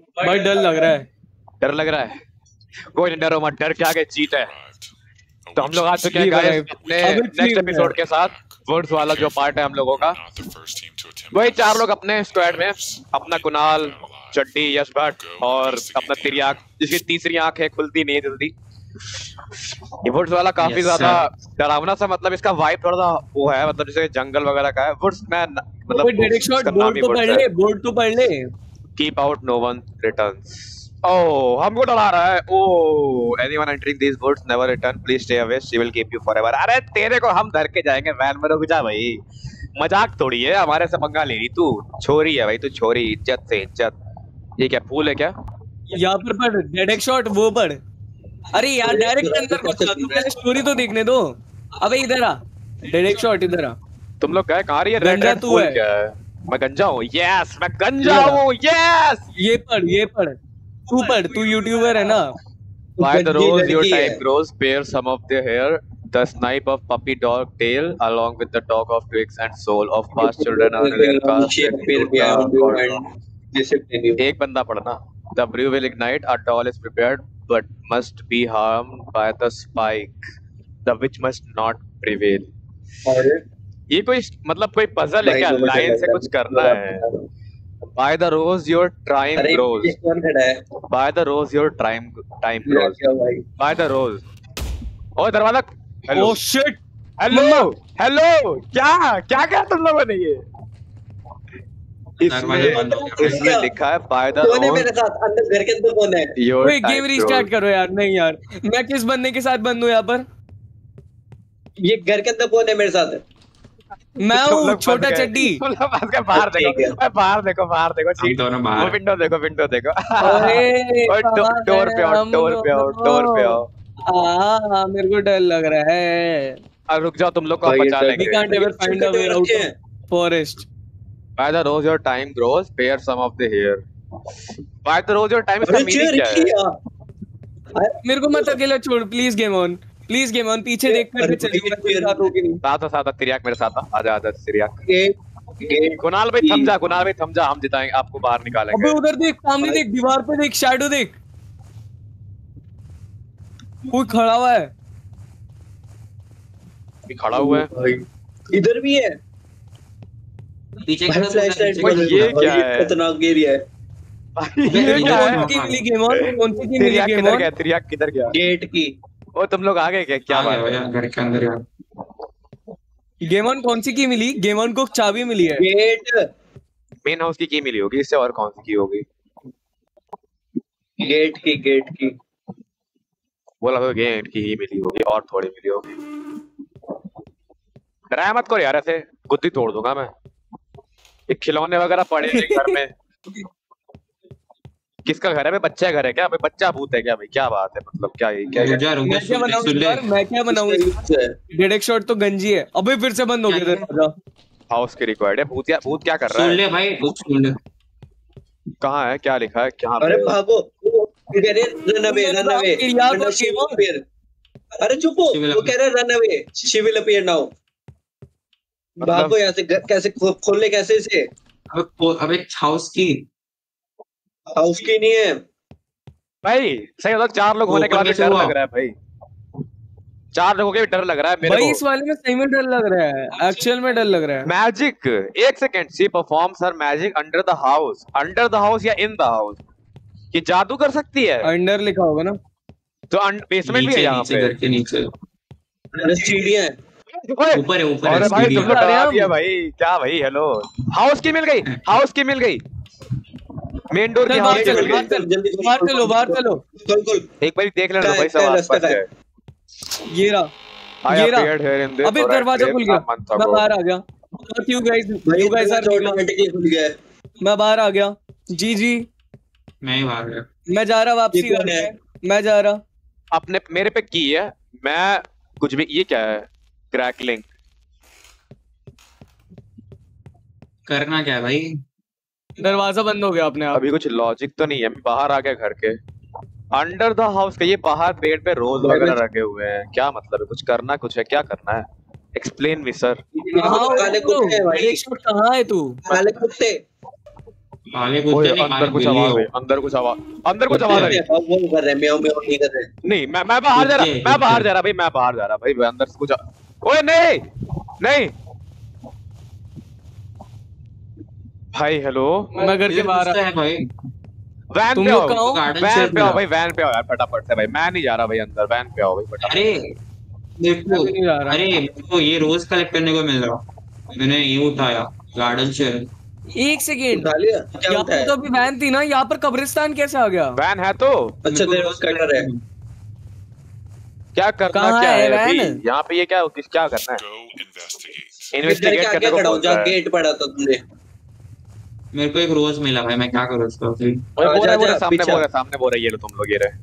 भाई डर लग रहा है। कोई नहीं, डरो मत, डर के आगे जीत है। तो हम लोग आज तो क्या नेक्स्ट एपिसोड के साथ वर्ड्स वाला जो पार्ट है हम लोगों का, वही चार लोग अपने स्क्वाड में, अपना कुणाल, चड्डी, यश भट्ट और अपना तिरियाक, जिसकी तीसरी आंखें खुलती नहीं जल्दी। ये वर्ड्स वाला काफी ज्यादा डरावना सा, मतलब इसका वाइब थोड़ा सा वो है, मतलब जैसे जंगल वगैरह का है। वर्ड्स मैं मतलब बोर्ड तो पढ़ ले, keep out no one returns. Oh, हमको डरा रहा है। Oh, anyone entering these woods never return. Please stay away. She will keep you forever. अरे तेरे को हम धर के जाएंगे वैन में, रुक जा भाई, मजाक थोड़ी है, हमारे से पंगा ले रही तू, छोरी है भाई तू, छोरी, इज्जत से इज्जत। ये क्या फूल है क्या? यहाँ पर पढ़ डेड एक्स शॉट, वो पढ़। अरे यार डायरेक्ट अंदर मत जा, तू पहले स्टोरी तो देखने दो। अबे इधर आ, डेड एक्स शॉट इधर आ। तुम लोग गए कहाँ? रेड तू है, मैं गंजा हूँ। यस मैं गंजा हूँ। यस ये पढ़। तू यूट्यूबर है ना। By the rose, your type grows, bear some of their hair, the snipe of puppy dog tail, along with the dog of twigs and soul of past children are rare. एक बंदा पढ़ना। The brew will ignite, a doll is prepared, but must be harmed by the spike. The witch must not prevail. ये कोई मतलब कोई puzzle है क्या? Line से कुछ करना है। By the rose your time grows. By the rose your time grows. By the rose. Oh दरवाजा। Oh shit. Hello. क्या कर तुम लोगों ने ये? इसमें लिखा है by the rose. मेरे साथ अंदर घर के अंदर कौन है? कोई गेम रिस्टार्ट करो यार। नहीं यार, मैं किस बंदे के साथ बंद हूँ यहाँ पर? ये घर के अंदर कौन है मेरे साथ? मैं हूँ छोटा चड्डी। बाहर देखो। ठीक, दोनों बाहर। विंडो देखो। डोर पे आओ। मेरे को डर लग रहा है। अब रुक जाओ, तुम लोग को बचा लेंगे। We can't ever find a way out of forest. By the rose your time grows, bear some of the hair. By the rose your time, इसका मीनिंग क्या है? मेरे को मत अकेला छोड़ प्लीज। Game on. पीछे देख कर चलिए। साथ तिरियाक मेरे साथ आजा तिरियाक। कुणाल भाई थम जा, हम जिताएंगे, आपको बाहर निकालेंगे। अबे उधर देख, सामने देख, दीवार पे देख, शैडो देख, कोई खड़ा हुआ है। इधर भी है पीछे। ये क्या है? खतरनाक एरिया है। तिरियाक किधर गया? गेट की। ओ तुम लोग आ गए क्या? क्या बात है घर के अंदर यार। गेम ऑन कौन सी की मिली? गेम ऑन को चाबी मिली है। गेट मेन हाउस की मिली होगी, इससे और कौन सी की होगी? गेट की बोला तो, गेट की ही मिली होगी और थोड़ी मिली होगी। डराया मत करो यार, ऐसे गुद्दी तोड़ दूंगा मैं। ये खिलौने वगैरह पड़े हैं घर में। किसका घर है? बच्चा घर है क्या? बच्चा भूत है क्या भाई? क्या बात है, मतलब क्या बनाऊंगा? शॉट तो गंजी है। अबे फिर से बंद हो गया। हाउस के रिक्वायर्ड है। भूत क्या कर रहा है? सुन ले भाई, सुन ले। कहाँ है? क्या लिखा है? क्या? अरे भागो, रन अवे, रन अवे। अरे चुप हो, वो कह रहा है run away, she will appear now. भागो यहाँ से। कैसे खोल ले? कैसे इसे? अबे हाउस की नहीं है भाई। सही मतलब चार लोग होने के बाद डर लग रहा है भाई। चार लोगों के भी डर लग रहा है मेरे भाई को। इस वाले में सही में डर लग रहा है, एक्चुअल में डर लग रहा है। मैजिक, एक second. She performs her magic under the house या इन द हाउस। ये जादू कर सकती है। अंडर लिखा होगा ना, तो बेसमेंट भी है यहाँ पे, घर के नीचे सीढ़ियां है। ऊपर अरे भाई तुमने डरा दिया भाई। क्या भाई? हेलो, हाउस की मिल गई। मेन डोर के हाथ से बाहर चलो। एक बार देख लेना भाई, सब आस पास है। ये रहा। अबे दरवाजा खुल गया, मैं बाहर आ गया। यू गाइस आर ऑटोमेटिकली खुल गया, मैं बाहर आ गया। जी मैं ही बाहर गया। मैं जा रहा वापसी घर में, मैं जा रहा। अपने मेरे पे की है, मैं कुछ भी। ये क्या है? क्रैकलिंग करना क्या है भाई? दरवाजा बंद हो गया अपने आप। अभी कुछ लॉजिक तो नहीं है। बाहर आ गया घर के। अंडर द हाउस का ये बाहर पेड़ पे रोज वगैरह रखे हुए हैं, क्या मतलब है? कुछ है क्या करना है? Explain me sir. काले कुत्ते कहाँ है तू? भाई हेलो मैं घर के बाहर है भाई। वैन पे आओ भाई, वैन पे आओ यार फटाफट से भाई, मैं नहीं जा रहा भाई अंदर, वैन पे आओ भाई फटाफट। अरे देखो अरे देखो ये रोज कलेक्ट करने को मिल रहा, मैंने ये उठाया गार्डन शेयर। एक सेकेंड यहाँ पर तो अभी वैन थी ना, यहाँ पर कब्रिस्तान कैसे आ गया? वैन है तो अच्छा है। क्या करना क्या है वैन? यहाँ पे ये क्या क्या करना है? इन्वेस्टिगेट करने को गेट पड़ा था तुमने। मेरे को एक रोज मिला भाई, मैं क्या करूँ उसका? सामने बोल रही है तुम लोग ये रहे।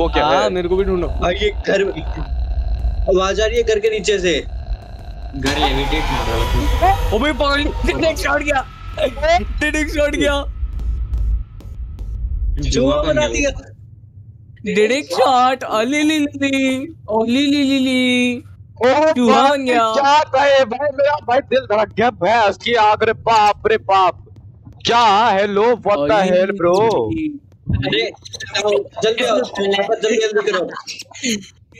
वो क्या है? मेरे को भी ढूंढो। ये घर आवाज आ रही है घर के नीचे से, घर लेविटेट कर रहा है। ओ भाई पागल, डेड एक्स शॉट गया, डेड एक्स शॉट गया, जो बना दिया डेड एक्स शॉट। अली ली ओली ली ओ बन गया क्या भाई? भाई मेरा भाई दिल धड़क गया भाई उसकी आग रे बाप रे बाप। क्या hello what the hell bro? अरे जल्दी आओ, जल्दी करो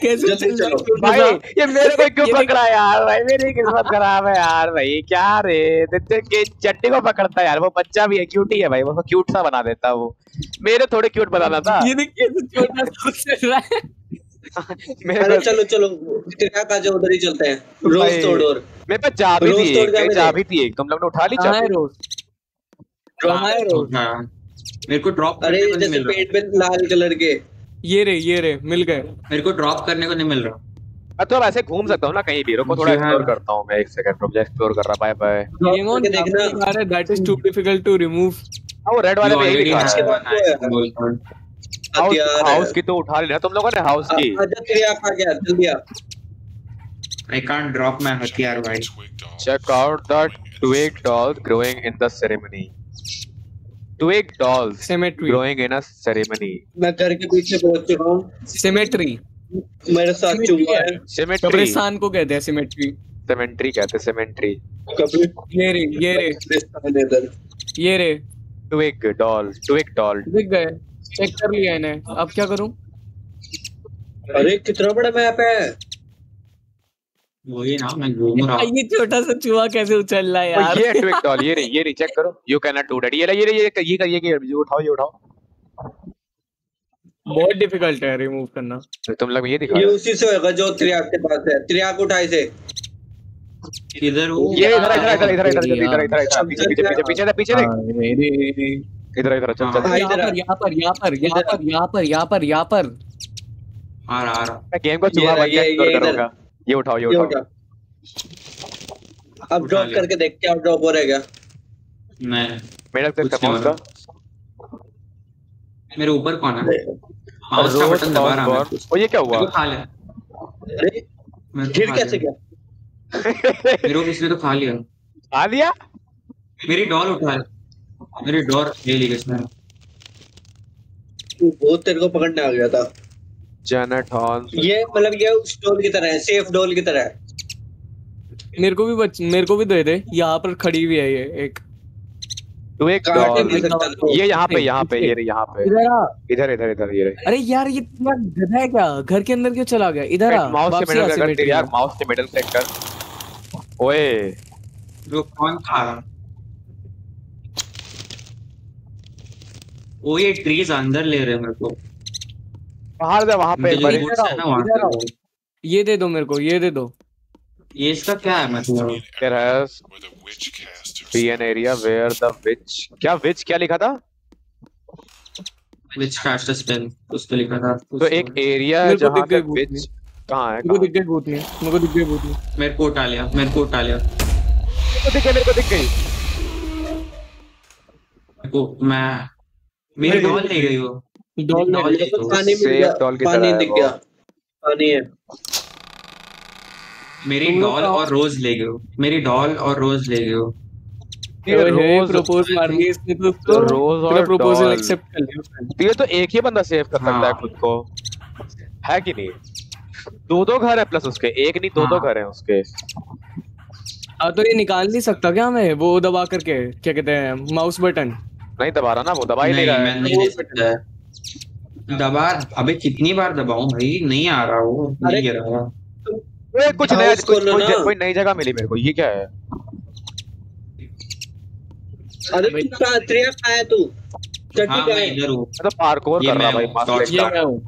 कैसे चलो भाई। ये मेरे को क्यों पकड़ा यार भाई? मेरी किस्मत खराब है यार भाई। क्या रे के चट्टी को पकड़ता है यार, वो बच्चा भी है, क्यूट ही है भाई, वो क्यूट सा बना देता है। वो मेरे थोड़े क्यूट बनाना था। ये मेरे चलो चलो उधर ही चलते हैं। रोज तोड़ो, मेरे पे चाबी थी, चाबी थी एक, तुम लोग ने उठा ली चाबी। रोज मेरे को ड्रॉप, अरे जैसे पेट पे लाल कलर के ये रे मिल गए। मेरे को ड्रॉप करने को नहीं मिल रहा। तो ऐसे घूम सकता हूँ ना कहीं भी, रुको थोड़ा एक्सप्लोर करता हूँ मैं। एक सेकंड रुक जा, एक्सप्लोर कर रहा। Bye bye. देखना अरे that is too difficult to remove. वो रेड वाले पे ही हाउस की तो उठा लेना तुम लोगों ने, हाउस की। जल्दी आ, आई कांट ड्रॉप माय हथियार भाई। Check out that twig dolls growing in the ceremony। Twig dolls symmetry growing in a ceremony। मैं घर के पीछे पहुंच चुका हूं। symmetry मेरे साथ चुका है। symmetry कब्रिस्तान को कहते हैं, symmetry symmetry कहते हैं, symmetry कब्रिस्तान। ये रे twig doll दिख गए, चेक कर लिया है ना। अब क्या करूं? अरे कितना बड़ा मैप है। वही ना मैं घूम रहा हूं। ये छोटा सा चूहा कैसे उछल रहा है यार? ये ट्विक डॉल ये रे चेक करो। You can not do that. ये उठाओ। बहुत डिफिकल्ट है रिमूव करना। तुम लोग ये दिखाओ, ये उसी से होगा जो त्रियाक के पास है। त्रियाक उठाए से इधर, ये इधर पीछे यहां पर आ रहा। गेम को चूहा बन गया, करूंगा। ये उठाओ। अब ड्रॉप करके देख क्या ड्रॉप हो रहेगा। नहीं मेरा तो कमाल का। मेरे ऊपर कौन है? माउस का बटन दबा रहा हूं। ओ ये क्या हुआ? खा ले। अरे फिर कैसे क्या? मेरे को इसने तो खा लिया। मेरी डॉल उठा ले, मेरी डॉल ले ली इसने। तू बहुत तेरे को पकड़ने आ गया था। जैनेट हॉल ये मतलब ये उस डॉल की तरह है, सेफ डॉल की तरह है। मेरे को भी दे दे। यहाँ पर खड़ी हुई है ये एक। तू एक डॉल ये यहाँ पे ये इधर ये। अरे यार ये गधा है क्या? घर के अंदर क्यों चला गया? इधर आ, माउस के मिडल क्लिक कर। ओए जो कौन खा रहा? वो ये ट्रीज अंदर ले रहे मेरे को। बाहर जा वहाँ पे ना। ये दे दो मेरे को, ये दे दो। ये इसका क्या है मतलब? क्या लिखा था? विच कास्ट स्पेल उस पे लिखा था। तो एक एरिया है जहाँ पे विच कहाँ है? मेरे को दिख गई भूतनी। मेरे को उठा लिया। मेरे को दिख गई। मैं मेरी डॉल ले गई वो। पानी दिख गया, पानी है। मेरी डॉल और रोज ले गए हो। प्रपोजल एक्सेप्ट कर लिया। तो एक ही बंदा सेव कर सकता है खुद को, है कि नहीं? दो घर है प्लस उसके, एक नहीं दो घर है उसके। हाँ तो ये निकाल नहीं सकता क्या मैं वो दबा करके, क्या कहते हैं माउस बटन? नहीं दबा रहा ना, वो दबा ही नहीं रहा है, नहीं सकता है। दबा अबे कितनी बार दबाऊं भाई, नहीं आ रहा वो, नहीं गिर रहा। अरे कुछ नया, कोई नई जगह मिली मेरे को, ये क्या है? अरे कितना ट्रैप आया तू चट्टी का है इधर, वो तो पार्कोर कर रहा भाई। मास्टर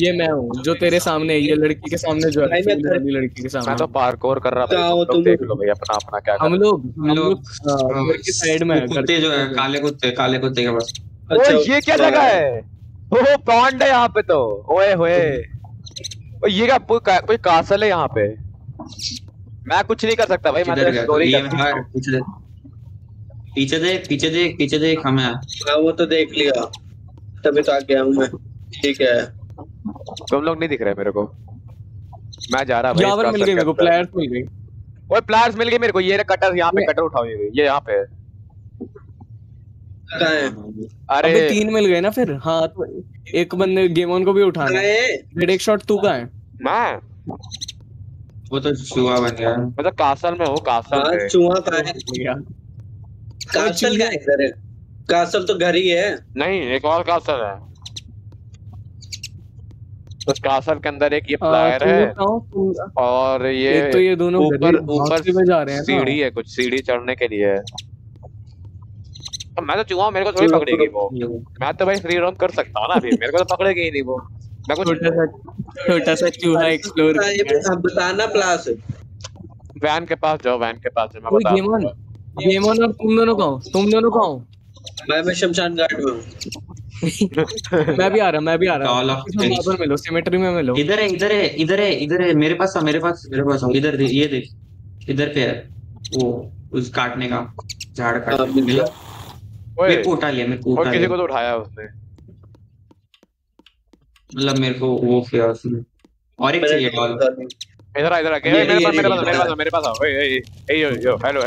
ये मैं हूं जो तेरे सामने, ये लड़की के सामने जो है, लड़की के सामने मैं तो पार्कोर कर रहा भाई। तुम देख लो भाई अपना अपना क्या कर, हम लोग के साइड में कुत्ते जो है, काले कुत्ते के पास। अच्छा ये क्या जगह है? ओहो पॉन्ड है यहां पे तो, ओए होए ये क्या कोई कासल है यहां पे? मैं कुछ नहीं कर सकता भाई, मैं स्टोरी कर। पीछे देख हमें। हाँ वो तो देख लिया तभी तो आ गया हूँ मैं। ठीक है तुम लोग नहीं दिख रहे मेरे को, मैं जा रहा भाई। यावर मिल गई मेरे को, प्लेयर्स मिल गई। ओए प्लेयर्स मिल गए मेरे को, ये रहा कटर, यहाँ पे कटर उठाओ, ये यहाँ पे कहाँ है? अरे तीन मिल गए ना फिर। हाँ तो एक बंदे गेम ऑन को भी उठाना है। डेड एक्स शॉट तू कहाँ है? मैं वो तो चूहा बन गया, मतलब कासल में हो। कासल चूहा कहाँ है? कासल का घर है, कासल तो घर ही है। नहीं एक और कासल है, उस कासल के अंदर एक ये प्लायर है और ये तो ये दोनों ऊपर जा रहे हैं। सीढ़ी है, कुछ सीढ़ी चढ़ने के लिए है। तो मैं तो चूहा, मेरे को थोड़ी पकड़ेगी वो। मैं तो भाई फ्री रोम कर सकता हूँ ना अभी, मेरे को तो पकड़ेगी ही नहीं वो। मैं कुछ छोटा सा चूहा एक्सप्लोर बताना। प्लास वैन के पास जाओ, वैन के पास जाओ, मैं बताऊंगा। तुम दोनों कहाँ हो? मैं शमशान घाट में हूँ। मैं भी आ रहा। मिलो सिमेट्री में, मिलो। इधर है मेरे पास हूँ। इधर ये देख, इधर पे है वो, उस काटने का झाड़ काट मिला। मेरे को उठा लिया, किसी को तो उठाया उसने, मतलब मेरे को वो किया उसने। और एक चाहिए डॉल। इधर मेरे पास आओ। यो हेलो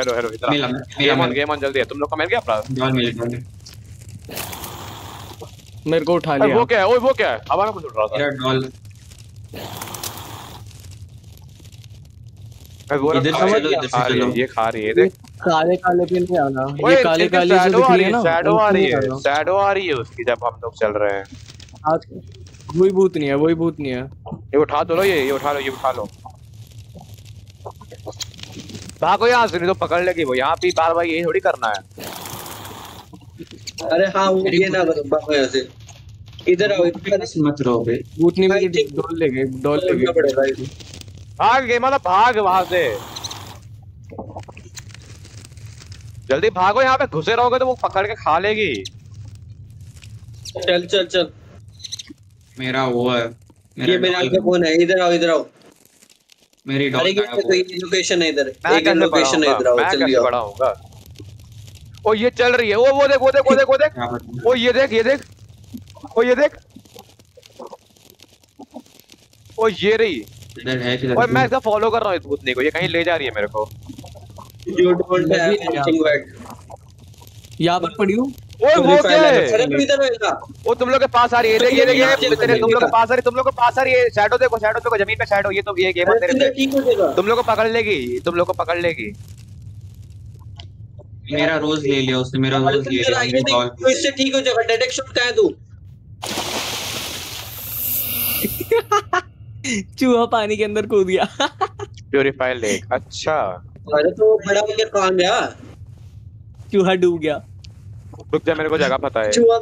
गेम ऑन जल्दी है। तुम लोग को मिल गया अपराध? मेरे को उठा लिया। वो क्या है? हमारा कुछ उठ रहा था डॉल। ये खा रही है, देख काले पे नहीं आना। ये काले जो दिख रही है ना, शैडो आ रही है उसकी जब हम लोग चल रहे हैं। वही भूत नहीं है। ये उठा दो, ये उठा लो। भागो यहाँ से, नहीं तो पकड़ लेगी वो। यहाँ पे बार-बार ये थोड़ी करना है। अरे हाँ वो ये ना भागो यहाँ से। इधर आओ, इधर मत रहो बे। भूतनी में डॉल लेगे। भाग वहाँ से, जल्दी भागो। यहाँ पे घुसे रहोगे तो वो पकड़ के खा लेगी। चल मेरा वो है, ये मेरा आगे फोन है। इधर आओ। मेरी डॉल का कोई लोकेशन है इधर, एक लोकेशन है इधर। आओ जल्दी आओ। ओ ये चल रही है। वो देख। ओ ये देख। ओ ये रही इधर है। ओए मैं इसका फॉलो कर रहा हूं इस भूतनी को, ये कहीं ले जा रही है मेरे को। यहां पर पड़ी हो। ओए वो क्या है? अरे तू इधर आएगा। वो तुम लोग के पास आ रही है। ये तुम लोग के पास आ रही है। शैडो देखो, जमीन पे शैडो। ये तो ये गेम तेरे पे, तुम लोग को पकड़ लेगी। मेरा रोज ले लिया उसने। तो इससे ठीक हो जाएगा। डेड एक्स शॉट का है तू। चूहा पानी के अंदर कूद गया। Purifier lake. अच्छा अरे तो बड़ा होकर कहां गया? चूहा डूब गया। रुक जा, मेरे को जगह पता है। चूहे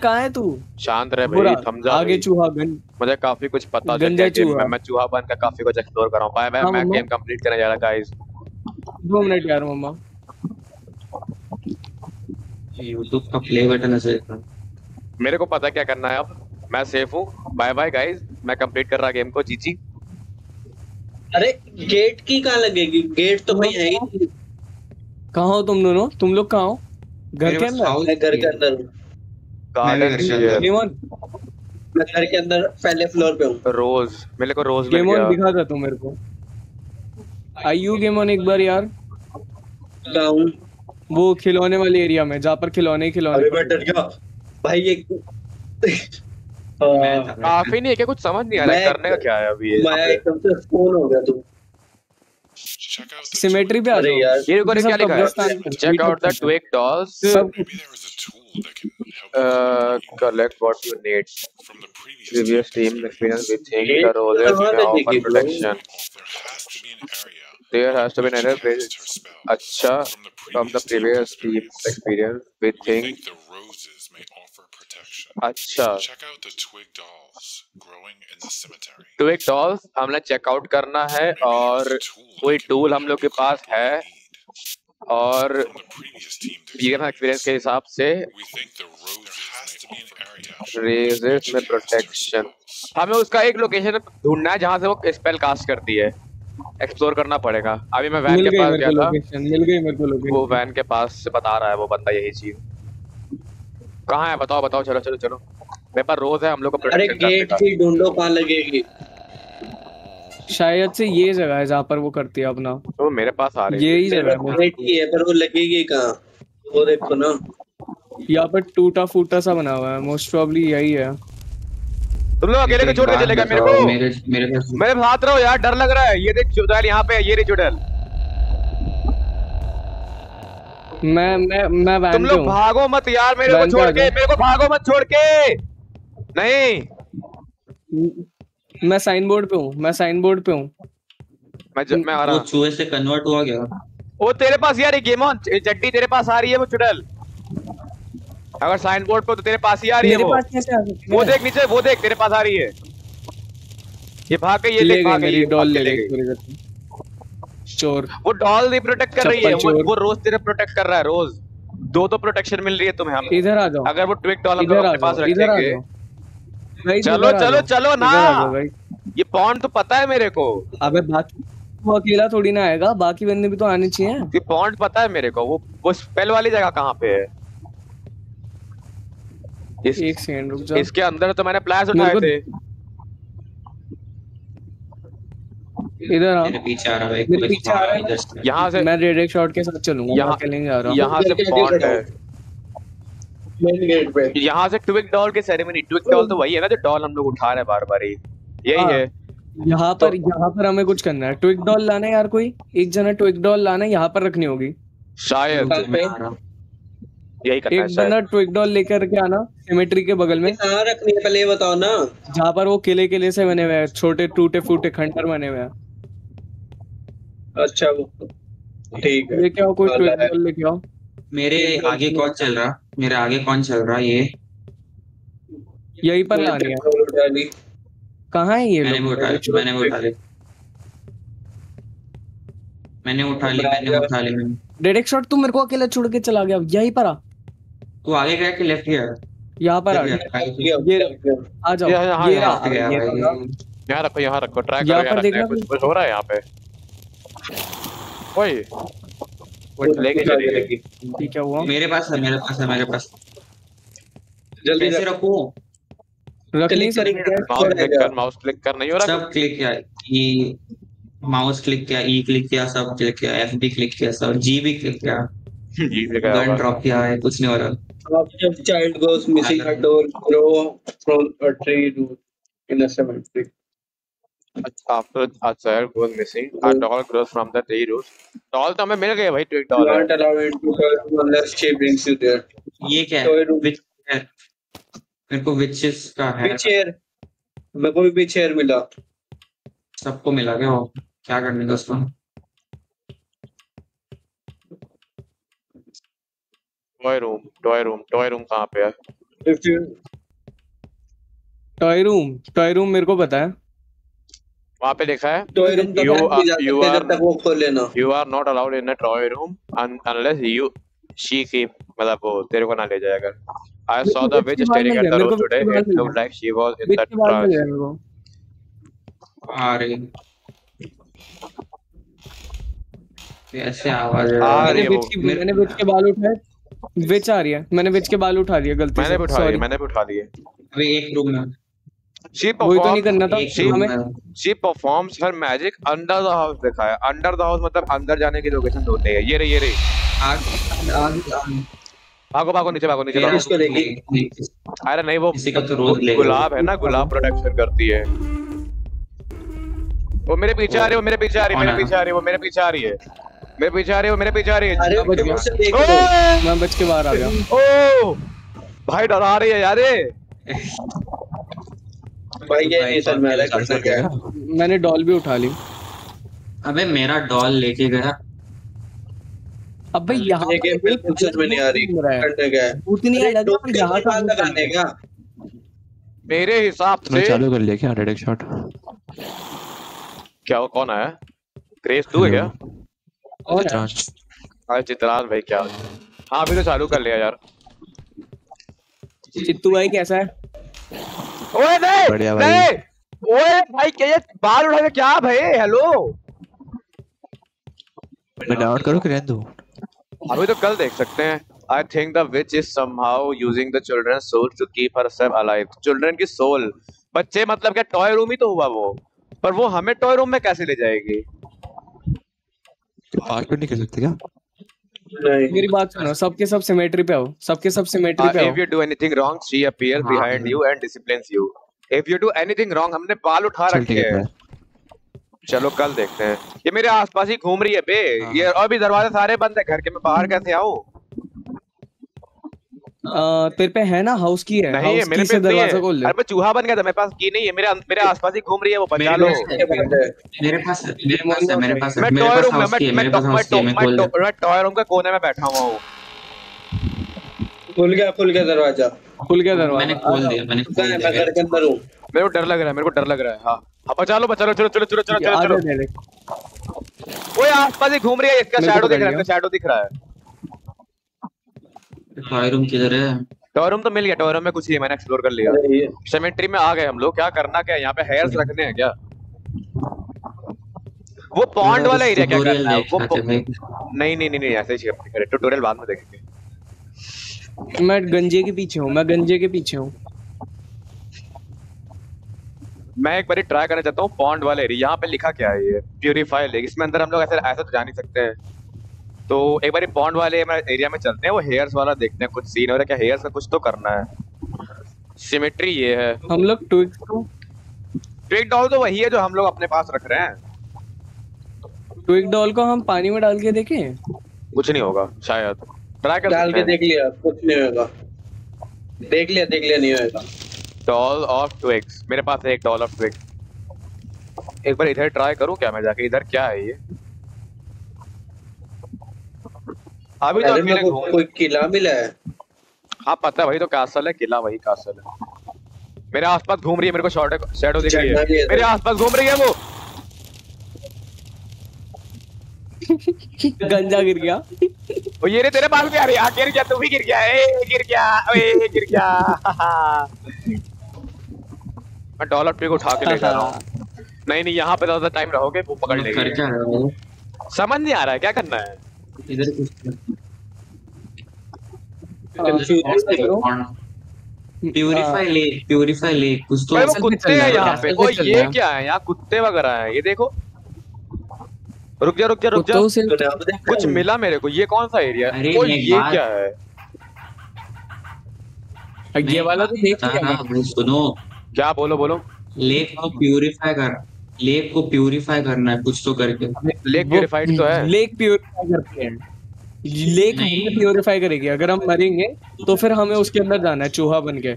कहाँ है तू? शांत रह भाई, थम जा। आगे चूहा गन। मुझे काफी कुछ पता चला गेम में। मैं चूहा बन का काफी कुछ एक्सप्लोर कर रहा हूँ। बाय बाय, मैं गेम कंप्लीट करने जा रहा गाइस। 2 मिनट यार मम्मा। YouTube का प्ले बटन है सर। मेरे को पता क्या करना है अब। मैं सेफ हूँ। बाय बाय गाइस, मैं कंप्लीट कर रहा गेम को। जीजी अरे गेट की कहाँ लगेगी? गेट तो भाई है ही। कहाँ हो तुम दोनों? तुम लोग कहाँ हो? घर के अंदर पहले फ्लोर पे हूँ। रोज मेरे को रोज गेम ऑन दिखा था तुम मेरे को। आई यू गेम ऑन एक बार यार। वो खिलौने वाले एरिया में, जहाँ पर खिलौने। अरे डर गया भाई। ये काफी नहीं है क्या? कुछ समझ नहीं आ रहा करने का क्या है अभी। मैं एकदम से फोन हो गया तू। सिमेट्री पे आ जाओ यार। ये देखो क्या लिखा है, check out the twig dolls, collect what you need, previous team experience with thing that all there for protection, there has to be an error अच्छा from the previous team experience with thing अच्छा। Twig dolls हमने checkout करना है और कोई tool हम लोग के पास है और एक्सपीरियंस के हिसाब से रोजेस में प्रोटेक्शन, हमें उसका एक लोकेशन ढूंढना है जहाँ से वो स्पेल कास्ट करती है, एक्सप्लोर करना पड़ेगा। अभी मैं वैन के पास गया था, मिल गई मेरे को लोकेशन, वो वैन के पास से बता रहा है वो बंदा यही चीज कहाँ है, बताओ बताओ चलो चलो चलो। मेरे पास रोज है हम लोग का। अरे गेट भी ढूंढो कहाँ लगेगी, शायद से ये जगह है जहाँ पर वो करती है अपना, तो मेरे पास आ रही है यही जगह है, पर वो लगेगी कहाँ वो देखो ना, यहाँ पर टूटा फूटा सा बना हुआ है, मोस्ट प्रोबेबली यही है। तुम लोग अकेले को छोड़ के चलेगा मेरे को, मेरे साथ रहो यार, डर लग रहा है। ये देख चुड़ैल यहाँ पे, ये चुड़ैल मैं तुम लोग भागो मत यार, मेरे को भागो मत छोड़ के। नहीं मैं साइन बोर्ड पे हूँ, मैं आ रहा। वो चूहे से कन्वर्ट हुआ क्या? वो तेरे पास यार गेमोन चड्डी तेरे पास आ रही है, वो चुड़ैल अगर साइन बोर्ड पे तो तेरे पास ही आ रही है, वो देख नीचे, वो देख तेरे पास आ रही है, ये भाग गई, ये भाग गई डॉल ले गई चोर। वो डॉल भी प्रोटेक्ट कर रही है, वो रोज तेरे प्रोटेक्ट कर रहा है, रोज दो प्रोटेक्शन मिल रही है तुम्हें। हम इधर आ जाओ, अगर वो ट्विक डॉल हम अपने पास रख लेंगे। चलो चलो चलो ना, ये पॉन तो पता है मेरे को। अबे बाकी वो अकेला थोड़ी ना आएगा, बाकी बंदे भी तो आने चाहिए। ये पॉन पता है मेरे को, वो स्पेल वाली जगह कहाँ पे है? एक सेकंड रुक जाओ, इसके अंदर तो मैंने प्लास उठाए थे। इधर आ, पीछे आ रहा है, पीछे आ रहा है इधर। यहाँ से मैं डेड एक्स शॉट के साथ चलूंगा, यहाँ चलेंगे आ रहा हूँ। यहाँ से पॉट है मेन गेट पे, यहाँ से ट्विक डॉल की सेरेमनी। ट्विक डॉल तो वही है ना जो डॉल हम लोग उठा रहे हैं बार बार, यही है। यहाँ पर हमें कुछ करना है, ट्विक डॉल लाना है यार, कोई एक जना ट्विक डॉल लाना है, यहाँ पर रखनी होगी शायद, यही करना है। एक बंदा ट्विक डॉल लेकर के आना सिमेट्री के बगल में, कहाँ रखनी है पहले बताओ ना, जहाँ पर वो किले से बने हुए हैं, छोटे टूटे फूटे खंडर बने हुए हैं। अच्छा वो ठीक है, लेके आओ कोई ट्विक डॉल लेके आओ। मेरे आगे कौन चल रहा, ये यही पर लानी है। कहाँ है ये? मैंने उठा ली। डेड एक्स शॉट, तुम मेरे को अकेला छोड़ के चला गया, यही पर आ। तू आगे गया कि लेफ्ट गया? यहाँ पर आ, आ जाओ। यहाँ रखो, यहाँ रखो, ट्राई करो, कुछ हो रहा है यहाँ पे। ओए लेके चलेगी, ठीक है वो मेरे पास। जल्दी से रखो, माउस क्लिक कर नहीं हो रहा, सब क्लिक किया, माउस क्लिक किया, ई क्लिक किया, सब क्लिक किया, एफ भी क्लिक किया, सब जी भी क्लिक किया, गन ड्रॉप किया है, कुछ नहीं हो रहा। जब child goes missing a door grow from a tree root in a cemetery. अच्छा after a child goes missing a door grow from the tree root. Doll तो हमें मिल गए भाई, twig doll. Not allowed to come unless she brings you there. ये क्या है? विच है मेरे को, विचेस का है, विच एयर मेरे को भी चेयर मिला, सबको मिला गया। क्या करने दोस्तों, टॉय रूम कहाँ पे है? टॉय रूम मेरे को पता है, वहाँ पे देखा है टॉय रूम। जब तक वो खोल लेना। You are not allowed in toy room unless you she keep, मतलब वो तेरे को ना ले जाएगा। I saw the witch staring at the road today, it looked like she was in that troy. ऐसे आवाज आ रही है। मैंने विच के बाल उठाए, विच आ रही है, मैंने विच के बाल उठा लिए गलती से, मैंने भी उठा लिए। अभी एक रूम में शी परफॉर्म, तो नहीं करना था हमें। She performs her magic under the house दिखाया, अंडर द हाउस मतलब अंदर जाने की लोकेशन ढूंढने है। ये रही भागो नीचे। अरे नहीं, वो गुलाब है ना, गुलाब प्रोटेक्शन करती है। वो मेरे पीछे आ रही है, मेरे पीछे आ रही है, मेरे पीछे आ रही है, वो मेरे पीछे आ रही है, मेरे पीछे आ रही है, मेरे पीछे आ रही है। मैं बच के बाहर आ गया। ओ भाई डरा रही है यार ये भाई, ये नहीं सर मेरा करना क्या है। मैंने डॉल भी उठा ली। अबे मेरा डॉल लेके गया। अबे यहाँ बिल कुछ समझ नहीं आ रही करने क्या है, उतनी अलग यहाँ का करने का। मेरे हिसाब से चालू कर लिया क्या डेड एक्स शॉट? क्या वो कौन आया? क्रेज तू है क्या? और आज चित्रान भाई क्या? हाँ अभी तो चालू कर लिया यार। चित्तू भाई कैसा है? ओए नहीं नहीं ओए भाई क्या बाल उठाएगा क्या भाई? हेलो मैं डाउट करूं कि रहने दूं? अभी तो कल देख सकते हैं। I think the witch is somehow using the children soul to keep herself alive. Children की सोल, बच्चे मतलब क्या टॉय रूम ही तो हुआ वो, पर वो हमें टॉय रूम में कैसे ले जाएगी? पार्ट में नहीं कर सकते क्या? नहीं। मेरी बात सुनो, सबके सब सिमेट्री पे आओ, सबके सब सिमेट्री पे आओ। If you do anything wrong she appear behind you and disciplines you. If you do anything wrong, हमने बाल उठा रखे हैं। चलो कल देखते हैं। ये मेरे आसपास ही घूम रही है बे ये, और भी दरवाजे सारे बंद है घर के, मैं बाहर कैसे आऊं? तेरे पे है ना हाउस की है? नहीं मेरे पे दरवाजा खोल ले। अरे मैं चूहा बन गया था, मेरे पास की नहीं है। मेरे आसपास ही घूम रही है वो, बचा लो। मेरे पास मैं टॉय रूम के कोने में बैठा हुआ हूं। खुल गया दरवाजा, खुल गया दरवाजा, मैंने खोल दिया। मैं घर के अंदर हूं, मेरे को डर लग रहा है, मेरे को डर लग रहा है। हां बचा लो चलो। ओए आसपास ही घूम रही है, इसका शैडो दिख रहा है। टॉय रूम किधर है? टॉय रूम तो मिल गया, टॉय रूम में कुछ ही मैंने एक्सप्लोर कर लिया। सिमेट्री में आ गए हम लोग। क्या करना क्या है यहाँ पे? हेयर्स रखने हैं क्या? वो पॉन्ड वाला एरिया क्या करना है? वो नहीं ऐसे ही करें, ट्यूटोरियल बाद में देखेंगे। मैं गंजे के पीछे हूँ। मैं एक बार ट्राई करना चाहता हूँ पॉन्ड वाले एरिया। यहाँ पे लिखा क्या है ये? Purify lake. इसमें अंदर हम लोग ऐसा तो जा नहीं सकते हैं, तो एक बार पॉन्ड वाले एरिया में चलते हैं। वो हेयर्स वाला देखते हैं कुछ सीन हो रहा है क्या। हेयर्स का कुछ तो करना है। सिमेट्री ये है हम लोग। ट्विक डॉल तो वही है जो हम लोग अपने पास रख रहे हैं। ट्विक डॉल को हम पानी में डाल के देखें, कुछ नहीं होगा शायद। ट्राई कर डाल के देख लिया, कुछ नहीं होगा। देख लिया नहीं होगा। डॉल ऑफ ट्विक्स मेरे पास है, एक डॉल ऑफ ट्विक्स। एक बार इधर ट्राई करूं क्या मैं जाके? इधर क्या है ये? अभी तो मेरे को कोई किला मिला है। हाँ पता है, वही तो कासल है, किला वही कासल है। मेरे आसपास घूम रही है, मेरे को शॉर्ट शैडो दिख रही है, मेरे आसपास घूम रही है वो। गंजा गिर गया। ओ ये रे तेरे बाल पे आ रही है। गिर गया, तू भी गिर गया। ए गिर गया। मैं डॉलर पे को उठा के ले जा रहा हूँ। नहीं यहाँ पे ज्यादा टाइम रहोगे वो पकड़ लेंगे। समझ नहीं आ रहा है क्या करना है। इधर प्यूरिफाई ले कुछ तो ऐसा। कुत्ते हैं यहाँ पे। ओ ये क्या है यहाँ? कुत्ते वगैरह हैं ये देखो। रुक जा कुछ मिला मेरे को। ये कौन सा एरिया है? ये क्या है? ये वाला तो देख लिया। सुनो क्या बोलो। लेक को प्यूरिफाई करना है कुछ तो करके। लेक प्यूरिफाइड तो है। लेक प्यूरिफाई करती है। लेक प्यूरिफाई करेगी। अगर हम मरेंगे तो फिर हमें उसके अंदर जाना है चूहा बन के,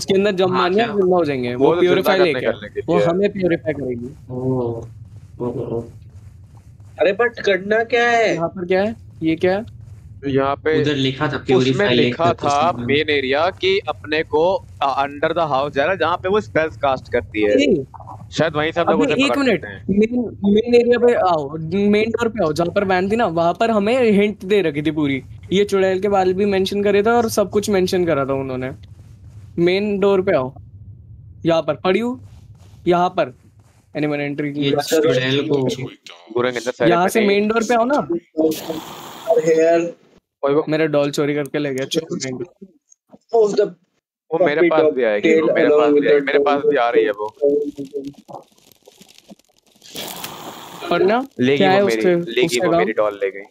उसके अंदर जम मारने जिंदा हो जाएंगे। वो प्यूरिफाई लेक है, वो हमें प्यूरिफाई करेगी। ओह अरे बट करना क्या है यहाँ पर? क्या है ये? क्या यहाँ पे उधर लिखा था? प्यूरिफाई लिखा था मेन एरिया की। अपने को अंडर द हाउस जाना जहाँ पे वो स्पेल्स कास्ट करती है। शायद वहीं से हम लोग। एक मिनट, मेन एरिया पे आओ, मेन डोर पे आओ जहाँ पर बैन थी ना, वहाँ पर हमें हिंट दे रखी थी पूरी। ये चुड़ैल के बाल भी मेंशन करे था और सब कुछ मेंशन करा था उन्होंने। मेन डोर पे आओ, यहाँ पर पढ़ियो, यहाँ पर एनिमल एंट्री की। चुड़ैल को यहाँ से मेन डोर पे आओ ना। मेरा डॉल चोरी करके ले गया। वो मेरे पास भी आएगी, मेरे पास भी आ रही है वो। पढ़ना लेगी वो मेरी डॉल ले गई।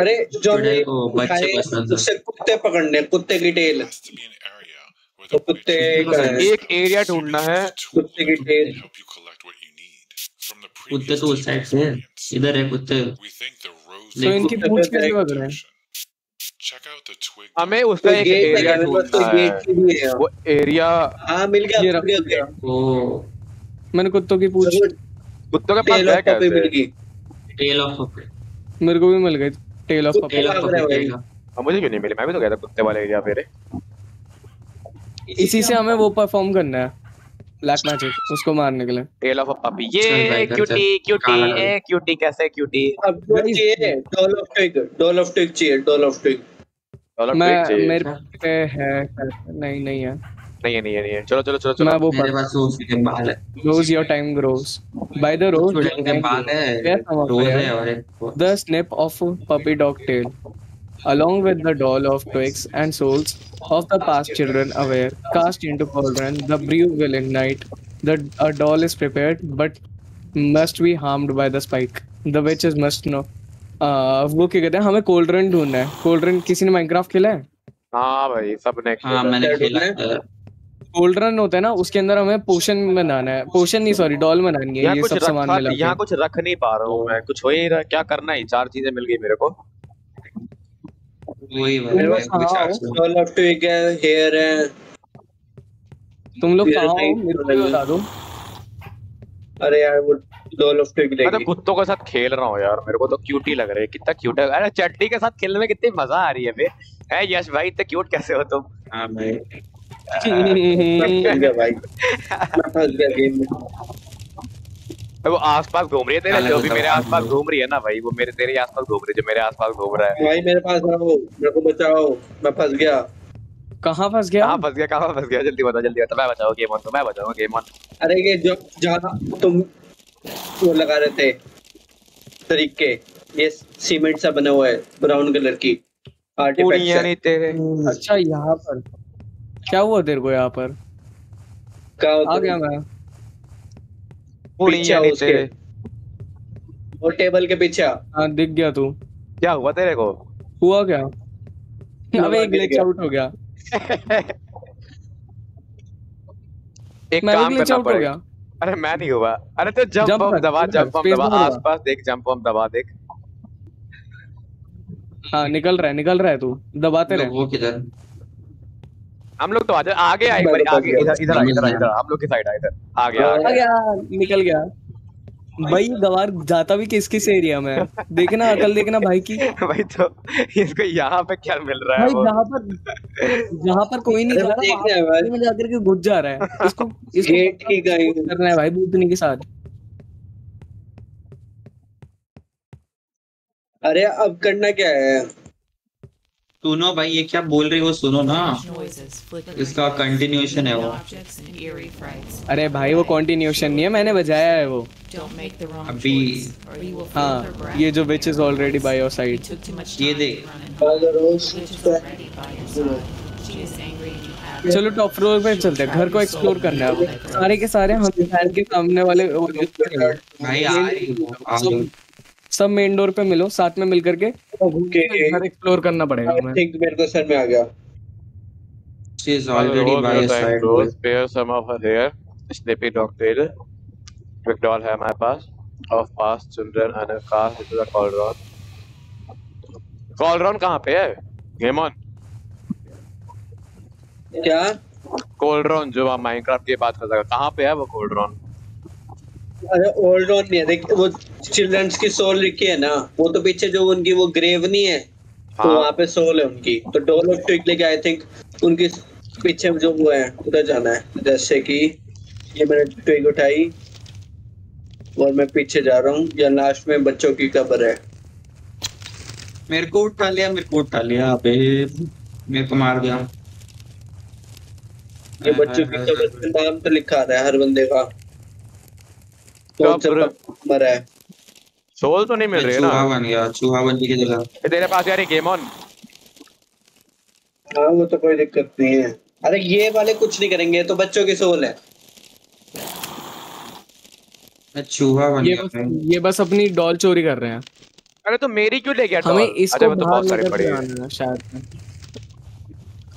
अरे जो बच्चे कुत्ते की टेल। तो कुत्ते एक एरिया ढूंढना है कुत्ते की टेल। कुत्ते तो उस साइड से इधर है कुत्ते। तो इनकी पूछ कैसे बज रहा है? हमें उसका एक एरिया है। वो एरिया हाँ मिल गया। मैंने कुत्तों की पूछ कुत्तों का पास बैक है। टेल ऑफ पपी मेरे को भी मिल गई। टेल ऑफ पपी मुझे क्यों नहीं मिली? मैं भी तो गया था कुत्ते वाले एरिया पे। इसी से हमें वो परफॉर्म करना है ब्लैक मैजिक उसको मारने के लिए। टेल ऑफ पपी ये क्यूटी क्यूटी ए क्यूटी कैसे क्यूटी अब चाहिए। Doll of tick doll of tick चाहिए। डॉल ऑफ टिक मैं मेरे पे है। नहीं नहीं है नहीं नहीं नहीं है। चलो चलो चलो चलो मैं वो मेरे पास उसके बाल है। Rose your time grows by the rose के बाल है। रोज है और the snip of puppy dog tail along with the doll of twigs and souls of the past children aware cast into cauldron the brew will ignite the a doll is prepared but must be harmed by the spike the witches must know वो क्या कहते हैं हमें cauldron ढूंढना है। cauldron किसी ने Minecraft खेला है? हाँ भाई सबने खेला। हाँ मैंने खेला। cauldron होता है ना उसके अंदर हमें पोशन बनाना है। पोशन नहीं सॉरी डॉल बनानी है। ये सब सामान मिला यहाँ कुछ रख नहीं पा रहा हूँ मैं। कुछ हो ही रहा क्या करना है। चार चीजें मिल गई मेरे को। वही है तुम लोग बता दो। अरे यार वो मैं तो कुत्तों के साथ खेल रहा हूँ यार। मेरे को तो क्यूट ही लग रहा है। कितना क्यूट है। अरे चट्टी के साथ खेलने में कितनी मजा आ रही है फिर। है यश भाई इतने क्यूट कैसे हो तुम? हाँ भाई वो आसपास घूम रही है तेरे जो भी मेरे आसपास घूम रही है ना भाई। वो मेरे तेरे आसपास घूम रही है जो मेरे आसपास घूम रहा है। भाई मेरे पास आओ मेरे को बचाओ। मैं फंस गया। कहाँ फंस गया? हाँ फंस गया। कहाँ फंस गया? जल्दी बताओ जल्दी बताओ। मैं बचाओ गेम ऑन। तो मैं बचाऊँ गेम ऑन। अरे ये जो जहाँ तुम वो लगा रहे थे तरीके ये सीमेंट सा बना हुआ है ब्राउन कलर की आर्टिफैक्ट तेरे। अच्छा यहाँ पर क्या हुआ तेरे को? यहाँ पर क्या आ गया मैं उसके। वो टेबल के पीछे दिख गया तू। क्या हुआ तेरे को? हुआ क्या? अबे एक ग्लिच आउट हो गया। एक काम करना पड़ेगा। अरे मैं नहीं हुआ। अरे तो जंप बम दबा। जंप बम दबा आसपास देख। जंप बम दबा देख। हाँ निकल रहा है तू। दबाते रहे। वो किधर? हम लोग तो आगे आए बड़ी आगे इधर इधर इधर इधर हम लोग की साइड आए इधर। आ गया निकल गया भाई। गवार जाता भी किस किस एरिया में है देखना। अकल देखना भाई की। भाई तो इसको यहाँ पे क्या मिल रहा है? भाई यहाँ पर कोई नहीं जा रहा है। जाकर के घुस जा रहा है। इसको गेट ही करना है भाई भूतनी के साथ। अरे अब करना क्या है? सुनो भाई ये क्या बोल रही हो सुनो ना। इसका कंटिन्यूएशन है वो। अरे भाई वो कंटिन्यूएशन नहीं है। मैंने बजाया है वो अभी। हाँ ये जो witch is already by your side ये देख। चलो टॉप फ्लोर पे चलते हैं। घर को एक्सप्लोर करना है सारे के सारे। हम घर के सामने वाले भाई सब मेन डोर पे मिलो साथ में मिल करके एक्सप्लोर करना पड़ेगा। मेरे को सर में आ गया। She is already by your side. Spare some of her hair. Snippy dog tail. Quick doll है हमारे पास. Of past children and a cast into the cauldron. Cauldron कहाँ पे है? Game on. क्या? Cauldron जो हम Minecraft की बात कर रहे थे कहाँ पे है वो Cauldron? अरे ओल्ड ऑन नहीं है देख। वो चिल्ड्रंस की सोल लिखी है ना वो तो पीछे जो उनकी वो ग्रेव नहीं है हाँ। तो वहाँ पे सोल है उनकी। तो डॉल ऑफ ट्विक लेके आई थिंक उनके पीछे जो वो है उधर जाना है। जैसे कि ये मैंने ट्विक उठाई और मैं पीछे जा रहा हूँ। या लास्ट में बच्चों की कब्र है। मेरे को उठा लिया अबे मेरे को मार दिया। ये बच्चों की कब्र पे नाम तो लिखा रहा है हर बंदे का। मरा है। सोल तो नहीं मिल रही है ना। चूहा बन की जगह तेरे पास यार गेम ऑन। हाँ वो तो कोई दिक्कत नहीं है। अरे ये वाले कुछ नहीं करेंगे तो बच्चों की सोल है। चूहा बन गया। ये बस अपनी डॉल चोरी कर रहे हैं। अरे तो मेरी क्यों ले गया? हमें इसको बहुत सारे पड़े हैं शायद।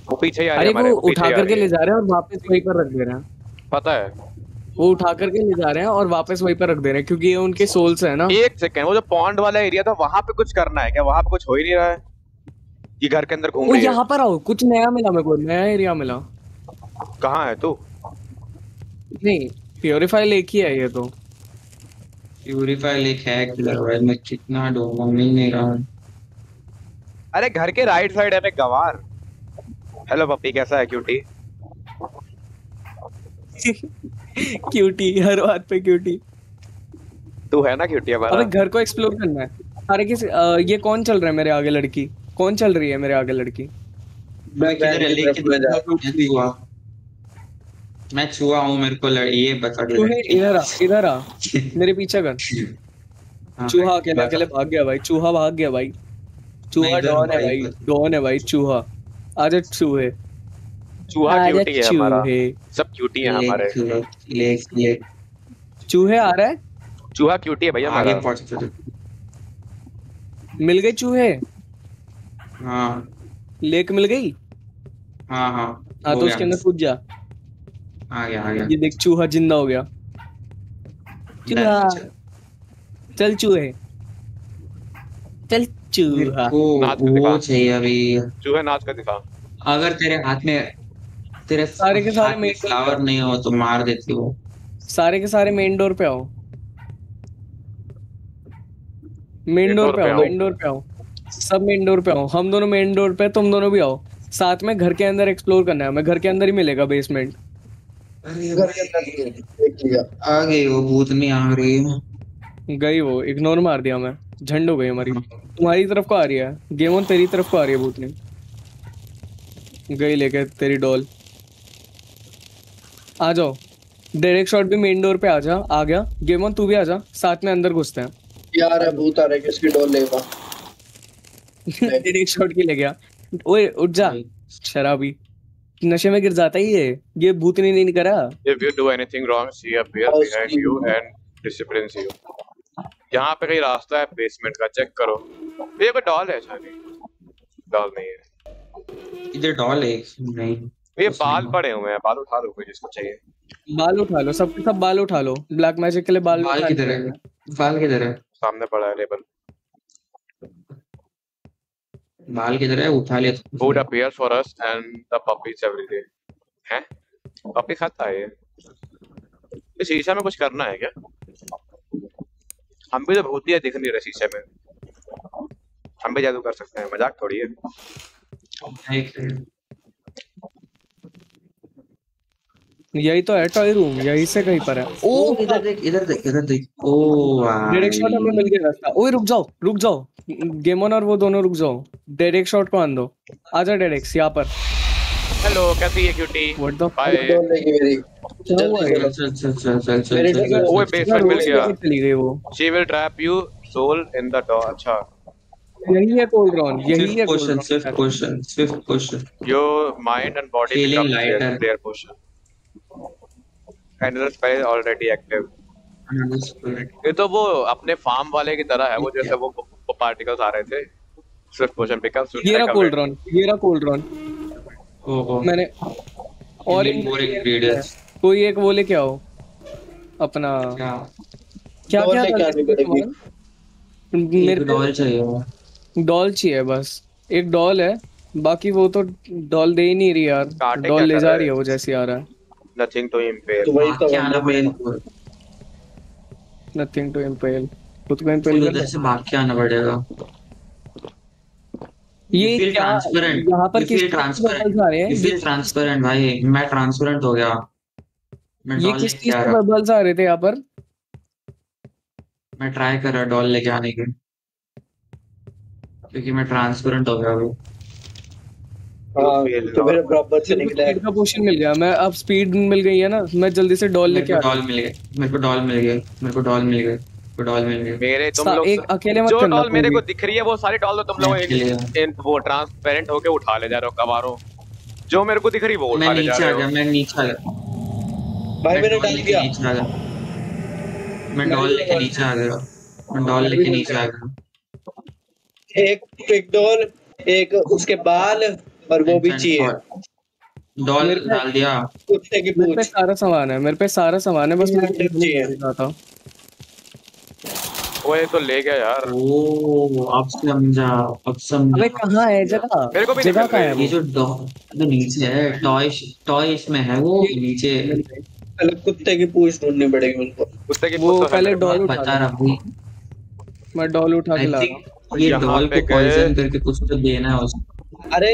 वो पीछे आ रहे हैं। अरे वो उठा करके ले जा रहे हैं और वापस वहीं पर रख दे रहे हैं। पता है वो उठा करके ले जा रहे हैं और वापस वहीं पर रख दे रहे हैं क्योंकि ये उनके सोल्स है ना। एक सेकंड, वो जो पॉन्ड वाला एरिया था वहाँ पे कुछ करना है क्या? वहाँ पे कुछ हो ही नहीं रहा है, ये घर के अंदर घूम रही है। यहाँ पर आओ, कुछ नया मिला मेरे को, नया एरिया मिला। कहाँ है तू? नहीं प्योरीफाई लेक ही है ये तो। प्योरीफाई लेक है किधर भाई? मैं कितना ढूंढा मिल नहीं रहा। अरे घर के राइट साइड है। मैं गवार। हेलो पप्पी, कैसा है क्यूटी? क्यूटी, हर बात पे क्यूटी। तू है ना क्यूटी हमारा। अबे घर को एक्सप्लोर करना है। अरे ये कौन चल रहा है मेरे आगे? लड़की कौन चल रही है मेरे आगे? लड़की मैं छुआ हूं, मेरे को ये बता दे। इधर आ मेरे पीछे कर। चूहा अकेले भाग गया भाई। चूहा भाग गया भाई। चूहा डॉन है भाई, डॉन है भाई चूहा। आजा चूहे। चूहा क्यूटी है हमारा, सब क्यूटी है हमारे। चूहे आ रहा है, चूहा क्यूटी है भैया हमारा। आगे पहुंच मिल गए चूहे। हाँ लेक मिल गई। हाँ हाँ हाँ तो उसके अंदर कूद जा। आ गया। ये देख चूहा जिंदा हो गया। चूहा चल, चूहे चल। चूहा वो चाहिए अभी। चूहे नाच का दिखा। अगर तेरे हाथ में तेरे सारे के सारे मेन फ्लावर नहीं हो तो मार देती हो। सारे के सारे मेन डोर पे आओ। मेन डोर पे आओ सब। मेन डोर पे आओ। हम दोनों मेन डोर पे, तुम दोनों भी आओ साथ में। घर के अंदर एक्सप्लोर करना है हमें। घर के अंदर ही मिलेगा बेसमेंट। आ गई वो भूत, नहीं आ रही गई वो। इग्नोर मार दिया मैं। झंड हो गई हमारी। तुम्हारी तरफ को आ रही है गेमोन, तेरी तरफ को आ रही है भूतनी। गई लेके तेरी डॉल। आ जाओ डेड एक्स शॉट भी मेन डोर पे। आजा। आ गया गेमोन, तू भी आजा साथ में। अंदर घुसते हैं यार। भूत आ रहा है कि इसकी डॉल लेगा। डेड एक्स शॉट की ले गया। ओए उठ जा शराबी, नशे में गिर जाता ही है ये। भूत ने नहीं करा। If you do anything wrong she appear behind you and disciplines you. यहां पे कहीं रास्ता है बेसमेंट का, चेक करो। ये कोई डॉल है? शायद डॉल नहीं है। इधर डॉल है नहीं। ये बाल पड़े हुए हैं, बाल उठा लो कोई जिसको चाहिए। बाल उठा लो, सब सब बाल उठा लो। ब्लैक मैजिक के लिए बाल। बाल किधर है? सामने पड़ा है लेबल। बाल किधर है? उठा लिया। Food appears for us and the puppies every day। हैं? पपी खाता है ये। इस शीशे में कुछ करना है क्या? हम भी तो भूतिया दिख नहीं रही शीशे में। हम भी जादू कर सकते हैं, मजाक थोड़ी है। यही तो है टॉय रूम, यही से कहीं पर है। ओ इधर देख। ओ डेड एक्स शॉट हमें मिल गया रास्ता। ओए रुक जाओ गेमोन और वो दोनों रुक जाओ। डेड एक्स शॉट को आन दो। आजा डेड एक्स यहाँ पर। हेलो कैसी है क्यूटी? What the bye. ओए बेसमेंट मिल गया। चली गई वो। She will trap you soul in the doll. अच्छा यही है question. Your mind and body feeling lighter there question. Another spell already active. ये तो वो अपने फार्म वाले की तरह है वो, जैसे वो पार्टिकल्स आ रहे थे। Swift potion pickup. ये रहा कोल्ड्रॉन। ओहो मैंने। और एक बोरिंग रीडर्स कोई एक वो लेके आओ अपना। क्या मेरे डॉल चाहिए। डॉल चाहिए बस, एक डॉल है बाकी। वो तो डॉल दे ही नहीं रही यार। डॉल ले जा रही है वो जैसे आ रहा है। Nothing to impale. खुद को इम्पेल जैसे भाग के आना पड़ेगा। ये ट्रांसपेरेंट यहाँ पर किस ट्रांसपेरेंट आ रहे हैं? ये ट्रांसपेरेंट भाई, मैं ट्रांसपेरेंट हो गया। ये किस चीज के बबल्स आ रहे थे यहाँ पर? मैं ट्राई कर रहा डॉल लेके आने के क्योंकि मैं ट्रांसपेरेंट हो गया वो। तो मेरा प्रॉपर से निकला है। का पोशन मिल गया। मैं अब स्पीड मिल गई है ना, मैं जल्दी से डॉल लेके आ। मेरे को डॉल मिल गया। मेरे तुम लोग एक अकेले मत करना। डॉल मेरे को दिख रही है वो सारी डॉल तो तुम लोग वो ट्रांसपेरेंट होके उठा ले जा रहे हो कवारो। जो मेरे को दिख रही वो उठा ले जा रहे हो। मैं नीचे आ गया भाई। मैंने डाल दिया। मैं डॉल लेके नीचे आ गया। एक उसके बाल और वो भी चाहिए। डॉलर डाल दिया। मेरे पे सारा सामान है, मेरे पे सारा सामान है, बस मैं टिप चाहिए। ओए तो ले गया यार। ओ आप समझा, अब समझा। अबे कहां है जगह? मेरे को भी जगह कहां है? ये जो नीचे है, टॉयश में है वो नीचे। पहले कुत्ते की पूंछ ढूंढनी पड़ेगी उनको। कुत्ते की पूंछ पहले डॉल उठा रहा। मैं डॉल उठा के ला रहा हूं। ये डॉल को पॉइजन करके कुछ तो देना है उसको। अरे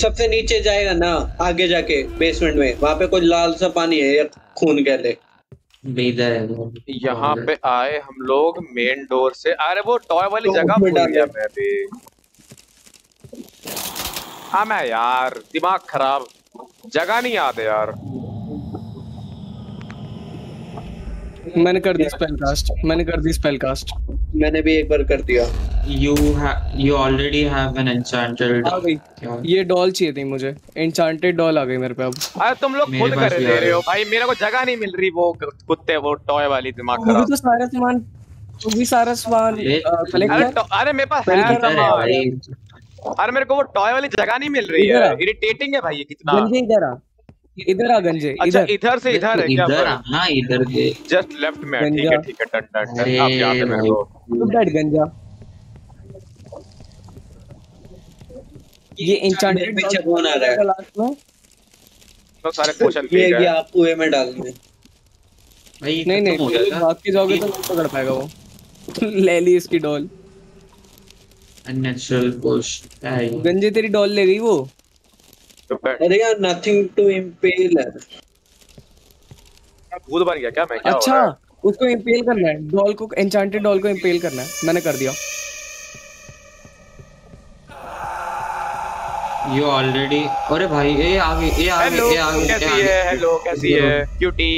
सबसे नीचे जाएगा ना आगे जाके बेसमेंट में, वहाँ पे कोई लाल सा पानी है या खून कहते है। यहाँ पे आए हम लोग मेन डोर से। अरे वो टॉय वाली जगह भूल गया मैं भी। हाँ मैं यार दिमाग खराब, जगह नहीं याद है यार। मैंने कर दी स्पेल कास्ट। मैंने भी एक बार कर दिया। You already have an enchanted doll। ये डॉल चाहिए थी मुझे, enchanted doll आ गई मेरे पे अब। अरे तुम लोग खुद कर रहे हो भाई, मेरे को जगह नहीं मिल रही। वो कुत्ते वो टॉय वाली दिमाग खराब। तो सारा सामान कलेक्ट। अरे मेरे पास है सामान। अरे मेरे को वो टॉय वाली जगह नहीं मिल रही है, इरिटेटिंग है भाई ये कितना। इधर आ गंजे। अच्छा इधर से इधर है क्या? हां इधर से जस्ट लेफ्ट में। ठीक है टन आप याद है मेरे को। तो बैठ गंजा। ये एन्चेंटेड पीछे कौन आ रहा है? तो सारे पोशन ले गया आप कुएं में डाल दे भाई। नहीं भाग के जाओगे तो नहीं पकड़ पाएगा वो। ले ली इसकी डॉल। Unnatural push. गंजे तेरी डॉल ले गई वो। अरे यार नथिंग टू इम्पेल है। भूत बन गया क्या मैं? अच्छा उसको इम्पेल करना है, डॉल को, एन्चेंटेड डॉल को इम्पेल करना है। मैंने कर दिया। You already. अरे भाई ये आगे। हेलो कैसी है क्यूटी?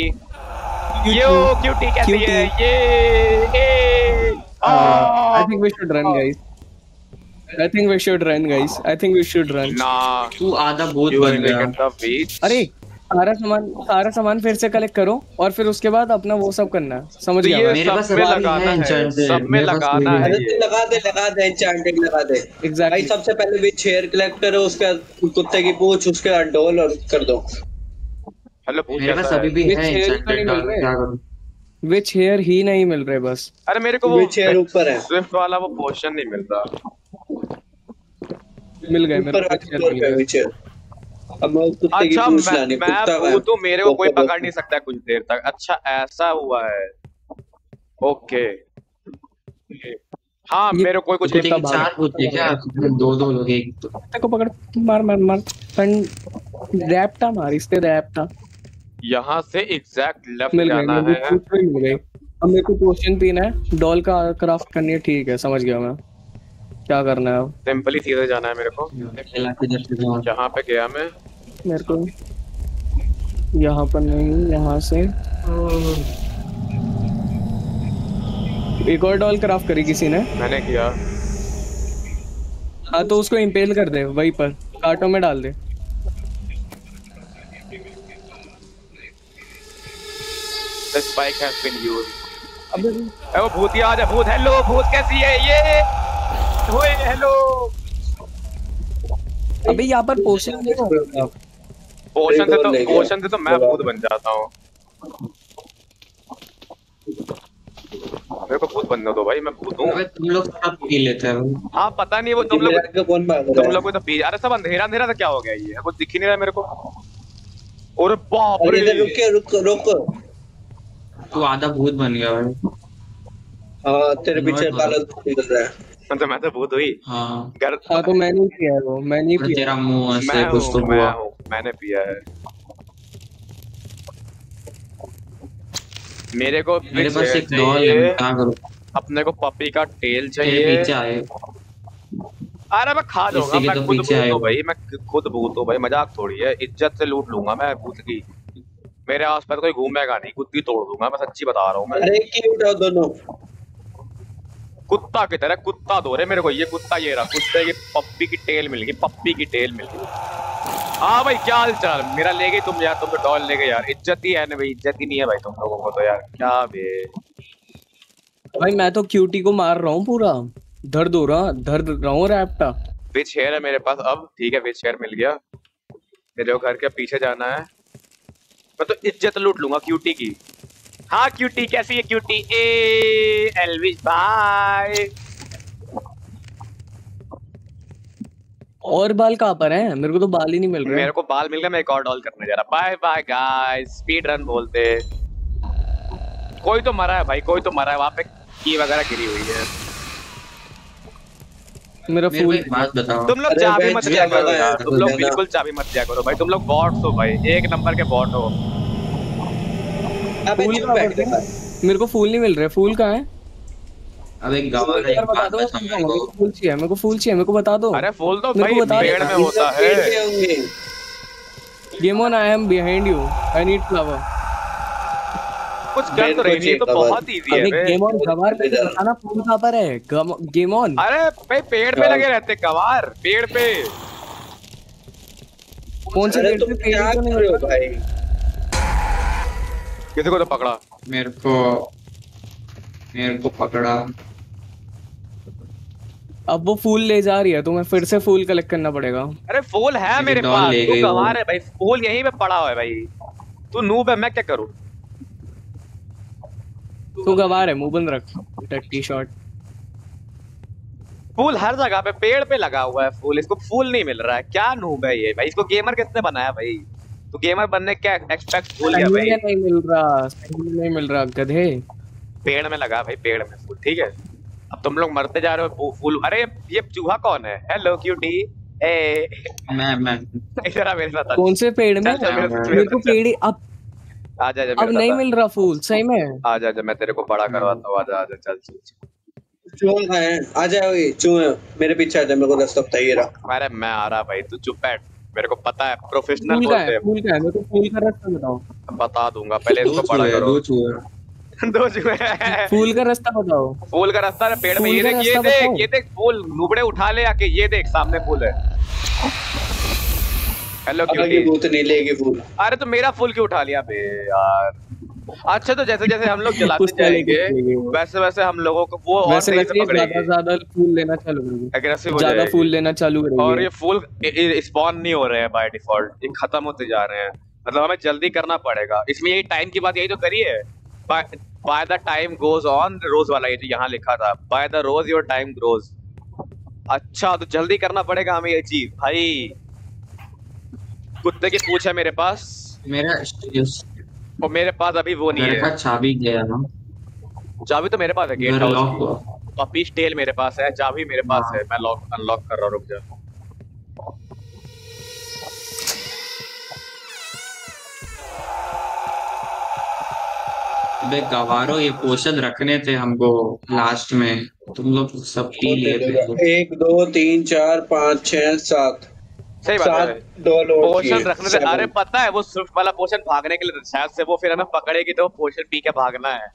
यो क्यूटी कैसी है? ये I think we should run guys. ना तू आधा भूत बन गया। अरे सारा सामान फिर से कलेक्ट करो और फिर उसके बाद अपना वो सब करना है, समझ गया? तो मेरे पास सब में लगाना है। लगा दे एन्चेंटेड लगा दे। एग्जैक्टली भाई सबसे पहले विच हेयर कलेक्ट करो, उसके बाद कुत्ते की पूंछ, उसके बाद डॉल और कर दो। हेलो मेरे पास अभी भी है एन्चेंटेड डॉल, क्या करूं? विच हेयर ही नहीं मिल रहे बस। अरे मेरे को वो विच हेयर ऊपर है स्विफ्ट वाला, वो पोशन नहीं मिलता। मिल गए मेरे को। अच्छा मैं तो मेरे को कोई पकड़ नहीं सकता कुछ देर तक। अच्छा ऐसा हुआ है, ओके। हाँ मेरे कोई कुछ नहीं। चार होते क्या? दो लोग एक को पकड़। मार रैप्टा मार, इससे रैप्टा। यहाँ से एग्जैक्ट लेफ्ट जाना है। अब मेरे को पोशन पीना है, डॉल का क्राफ्ट करनी है। ठीक है समझ गया मैं क्या करना है। अब सिंपली सीधे जाना है मेरे को। जहाँ पे गया मैं, मेरे को यहाँ पर नहीं, यहाँ से एक और डॉल क्राफ्ट करी किसी ने। मैंने किया। हाँ तो उसको इम्पेल कर दे वहीं पर, कांटों में डाल दे। This bike has been used. अबे वो भूतिया आ जा। भूत हेलो भूत कैसी है? ये ओए हेलो। अबे यहाँ पर पोशन से तो मैं भूत बन जाता हूँ। मेरे को भूत बनना दो भाई, मैं भूत हूँ। तुम लोग सब पी लेते हो। हाँ पता नहीं वो तुम लोग को तो पी। अरे सब अंधेरा था, क्या हो गया? ये कुछ दिख ही नहीं रहा मेरे को। और बाप रे रुक। तू आधा भूत बन गया भाई। हाँ तेरे पीछे काला निकल रहा है। तो मैं तो भूत हुई। हाँ तो मैंने पिया है वो। मैंने पिया तेरा मुंह से कुछ तो हुआ। मैंने पिया है। मेरे पास एक डॉल है, क्या करूं? अपने को पपी का टेल चाहिए। पीछे आए। अरे मैं खा जाऊंगा। मैं खुद भूत हूँ भाई। मजाक थोड़ी है, इज्जत से लूट लूंगा मैं भूत की। मेरे आसपास कोई घूमेगा नहीं, कुत्ती तोड़ दूंगा मैं, सच्ची बता रहा हूँ मैं। अरे क्यूट हो दोनों। कुत्ता की तरह कुत्ता दो रहे मेरे को। ये कुत्ता ये रहा, कुत्ते की पप्पी की टेल मिल गई। हाँ भाई क्या हाल चाल? मेरा ले गई तुम यार, तुम तो डॉल ले गए यार। इज्जत ही है ना भाई, इज्जत ही नहीं है भाई तुम लोगों को तो यार। क्या भाई मैं तो क्यूटी को मार रहा हूँ, पूरा दर्द रहा हूँ। विच हेयर है मेरे पास अब, ठीक है विच हेयर मिल गया। मेरे को घर के पीछे जाना है। मैं तो इज्जत लूट लूंगा क्यूटी की। हाँ क्यूटी कैसी है क्यूटी? ए एल्विश भाई और बाल कहाँ पर हैं? मेरे को तो बाल ही नहीं मिल रहे। मेरे को बाल मिल गया, मैं एक और डॉल करने जा रहा। Bye bye guys, speed run बोलते। कोई तो मरा है भाई, कोई तो मरा है वहाँ पे, की वगैरह गिरी हुई है। मेरा फूल बात बताओ, तुम लोग चाबी मत दिया करो यार, तुम लोग बिल्कुल चाबी मत दिया करो भाई, तुम लोग बॉट्स हो भाई, एक नंबर के बॉट हो। अबे चुप बैठ, मेरे को फूल नहीं मिल रहा है। फूल कहाँ है? अबे गावा का एक बात बता, फूल चाहिए मेरे को, फूल चाहिए मेरे को, बता दो। अरे फूल तो भाई पेड़ में होता है। Game on, I am behind you, I need flower. कुछ कर तो रही है, तो बहुत इजी है। गेम ऑन गवार पे जाना, फूल कहां पर है? गेम ऑन, अरे भाई पेड़ पे लगे रहते गवार, पेड़ पे। कौन से पेड़ पे? पेड़ तो नहीं हो भाई। किसी को तो पकड़ा, मेरे को पकड़ा। अब वो फूल ले जा रही है, तो मैं फिर से फूल कलेक्ट करना पड़ेगा। अरे फूल है मेरे पास, तू गवार है भाई, फूल यहीं पे पड़ा हुआ है भाई। तू नूब है, मैं क्या करूं? तू गवार है, मुंह बंद रख। Dead t shot. फूल हर जगह पे, पेड़ पे लगा हुआ है फूल, इसको फूल नहीं मिल रहा है। क्या नूब है ये भाई, इसको गेमर किसने बनाया भाई? तू गेमर बनने क्या एक्सपेक्ट फूल है भाई? नहीं मिल रहा, नहीं मिल रहा गधे। पेड़ में लगा भाई, पेड़ में फूल। ठीक है, अब तुम लोग मरते जा रहे हो फूल। अरे ये चूहा कौन है? Hello cutie. ए मैं इधर आ मेरे साथ। कौन से पेड़ में? मेरे को पेड़ अब आजा, अब नहीं मिल रहा फूल सही में। आजा, मैं तेरे को बड़ा करवाता हूं। आजा चल। चूहा है, आजा ओए चूहा, मेरे पीछे आजा, मेरे को रास्ता बताइए रहा। अरे मैं आ रहा भाई, तू चुप बैठ, मेरे को पता है प्रोफेशनल बोलते हैं। फूल का है, मेरे को फूल का रास्ता बताओ। बता दूंगा, पहले इसको बड़ा करो। दो चूहे फूल का रास्ता बताओ। फूल का रास्ता पेड़ में। ये देख फूल, नुबड़े उठा ले आके। ये देख सामने फूल है। हेलो क्यूटी, भूत नहीं लेगी फूल। अरे तो मेरा फूल क्यों उठा लिया बे यार? अच्छा, तो जैसे जैसे हम लोग जलाते जाएंगे वैसे वैसे हम लोगों को वो और सही से पकड़ेंगे। ज्यादा फूल लेना चालू करेंगे, एग्रेसिव हो जाएंगे, ज्यादा फूल लेना चालू करेंगे। और ये फूल स्पॉन नहीं हो रहे हैं बाय डिफॉल्ट, ये खत्म होते जा रहे हैं। मतलब हमें जल्दी करना पड़ेगा इसमें। यही टाइम की बात, यही तो करिए। By the time goes on, रोज वाला ये जो यहाँ लिखा था, by the rose your time grows। अच्छा, तो जल्दी करना पड़ेगा हमें ये चीज भाई। कुत्ते की पूछ है मेरे पास। मेरे पास अभी वो नहीं है। चाबी गया ना, चाबी तो मेरे पास है। गेट लॉक, पपी स्टेल मेरे पास है, चाबी मेरे पास है। मैं लॉक अनलॉक कर रहा हूँ, रुक जा। बे गवारो, ये पोशन रखने थे हमको लास्ट में, तुम लोग सब पी लिए। 1 2 3 4 5 6 7 पोशन रखने थे। अरे पता है वो स्विफ्ट वाला पोशन भागने के लिए, शायद से वो फिर हमें पकड़ेगी तो पोशन पी के भागना है।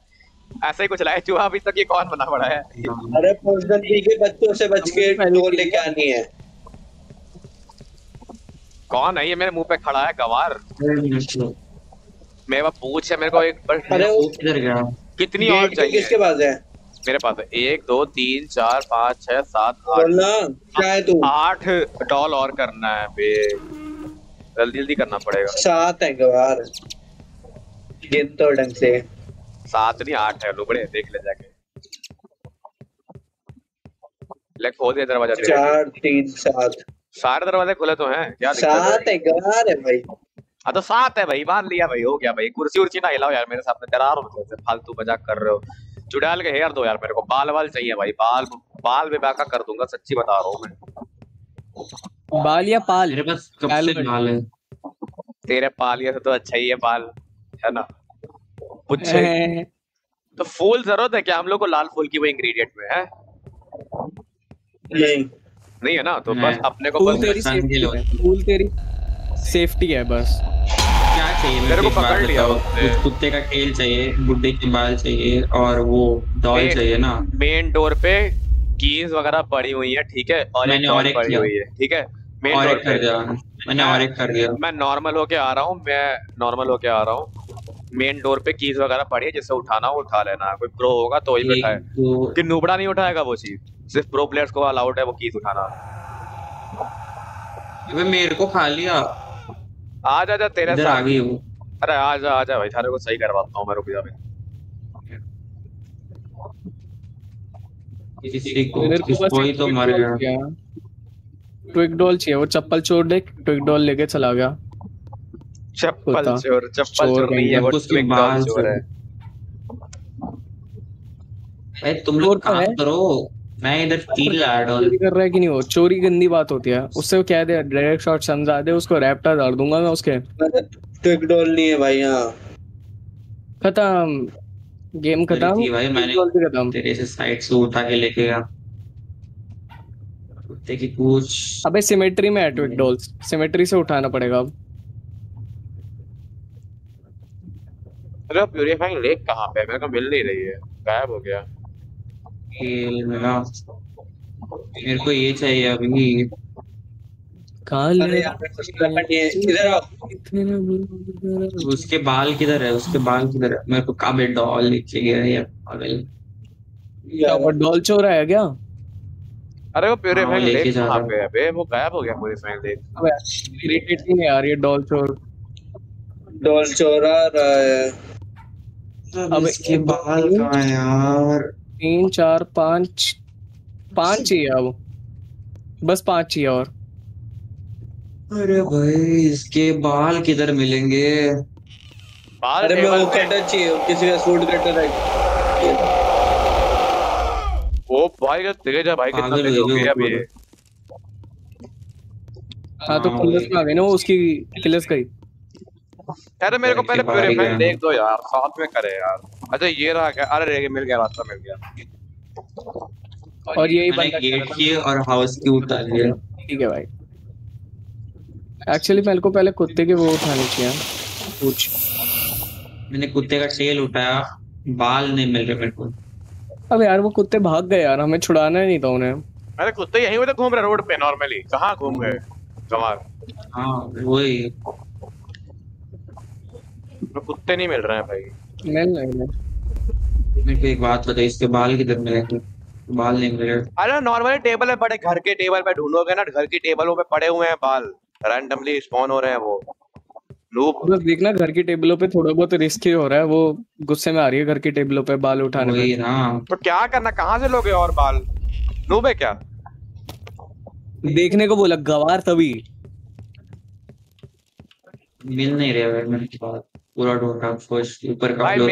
ऐसा ही कुछ लाया चूहा अभी तक। ये कौन बना पड़ा है? अरे पोशन पी के बच्चों से बच के डोर लेके आनी है। कौन है ये मेरे मुँह पे खड़ा है? गवार। मेरे पास पूछ है, मेरे को एक बस। अरे किधर गया? कितनी और चाहिए? किसके पास है? मेरे पास है 1 2 3 4 5 6 7 8 डॉल और करना है बे, जल्दी करना पड़ेगा। 7 है गवार, गिन तो ढंग से। 7 नहीं 8 है, लुबड़े देख ले जाके। ले खोल दे दरवाजा। 4 3 7 सारे दरवाजे खुले तो हैं क्या? 7 है गवार है भाई। हाँ तो 7 है भाई, मान लिया भाई। हो गया भाई। कुर्सी उर्सी ना हिलाओ यार मेरे सामने, तैरार हो फालतू मजाक कर रहे हो। चुड़ैल के हेयर दो यार मेरे को, बाल वाल चाहिए भाई। बाल भी बाका कर दूंगा, सच्ची बता रहा हूँ मैं। बाल या पाल? मेरे पास कब से बाल है। तेरे पाल या तो अच्छा ही है, बाल है ना। तो फूल जरूरत है क्या हम लोग को? लाल फूल की वो इंग्रेडिएंट में है नहीं है ना? तो बस अपने को फूल तेरी सेफ्टी है बस। क्या चाहिए मेरे को? पकड़ लिया उसने। कुत्ते का खेल चाहिए, गुड्डे के बाल चाहिए, और वो डॉल चाहिए ना। मेन डोर पे कीज वगैरह पड़ी हुई है, ठीक है। और मैंने और एक पड़ी हुई है, ठीक है। मेन डोर कर दिया मैंने, और एक कर दिया। मैं नॉर्मल होके आ रहा हूँ, मेन डोर पे कीज वगैरह पड़ी है, जिससे उठाना हो उठा लेना। कोई प्रो होगा तो ही बैठा है कि नुबड़ा नहीं उठाएगा वो चीज। सिर्फ प्रो प्लेयर्स को अलाउड है वो कीज उठाना। मेरे को खा लिया आजा आजा तेरे इधर आ गई वो। अरे आजा आजा भाई सारे को सही करवाता हूं मैं, रुक जा भाई। किसी को कोई तो मर गया। ट्विक डॉल चाहिए, वो चप्पल चोर देख ट्विक डॉल लेके चला गया। चप्पल चोर नहीं है वो, ट्विक डॉल चोर है। भाई तुम लोग काम करो, मैं इधर टील आडोल कर रहा है कि नहीं। वो चोरी गंदी बात होती है, उससे क्या दे डायरेक्ट शॉट समझा दे उसको, रैप्टर डाल दूंगा मैं उसके। ट्विक डॉल नहीं है भाई यहां, खत्म गेम खत्म भाई। मैंने तेरे से साइड से उठा के लेके गया कुत्ते की पूछ। अबे सिमेट्री में है ट्विक डॉल, सिमेट्री से उठाना पड़ेगा अब। अरे प्यूरिफाइंग लेक कहां पे है, मेरे को मिल नहीं रही है, गायब हो गया। मेरे को ये चाहिए अभी। इधर आओ। उसके बाल किधर है, उसके बाल किधर है? मेरे को काबे डॉल नीचे गिरा यार, पागल। क्या वो डॉल चोर आया क्या? अरे वो प्यूरिफाइंग लेक कहां पे है बे, वो गायब हो गया प्यूरिफाइंग लेक। अबे इरिटेट नहीं यार, ये डॉल चोर आ रहा है। अब इसके बाल कहां है यार? 3 4 5 5 ही है वो, बस 5 ही है और। अरे भाई इसके बाल किधर मिलेंगे बाल? अरे वो कटर चाहिए, किसी का सूट कटर है। ओ भाई का तेज है भाई, कितना तेज हो गया अभी। हां तो पुलिस में आ गई ना उसकी क्लिस गई। अरे मेरे को पहले प्यूरिफाइड देख दो यार, साथ में करे यार। अच्छा ये रहा क्या? अरे ये मिल गया, रास्ता मिल गया। और यही बंदा गेट की और हाउस की उतार लिया। ठीक है भाई, एक्चुअली मेरे को पहले कुत्ते के वो उठाने चाहिए कुछ। मैंने कुत्ते का टेल उठाया, बाल नहीं मिल रहे मेरे को। अब यार वो कुत्ते भाग गए यार, हमें छुड़ाना ही नहीं था उन्हें। अरे कुत्ते यहीं पे तो घूम रहे रोड पे नॉर्मली, कहां घूम गए कमाल। हां वही कुत्ते नहीं मिल रहे हैं भाई। नहीं मेरे को एक बात बताइए, इसके बाल किधर मिलेंगे? बाल नहीं मिल रहे। अरे नॉर्मली टेबल पे पड़े, घर के टेबल पे ढूंढोगे ना, घर की टेबलों पे पड़े हुए हैं बाल, रैंडमली स्पॉन हो रहे हैं वो। बस देखना घर की टेबलों पे थोड़ा बहुत रिस्की हो रहा है, वो गुस्से में आ रही है घर की टेबलों पे बाल उठाने में। तो क्या करना, कहाँ से लोगे और बाल? नूब है क्या? देखने को बोला गवार, तभी मिल नहीं रहे भाई। मेरे पास पूरा ढूंढा फर्स्ट ऊपर का भाई, मेरे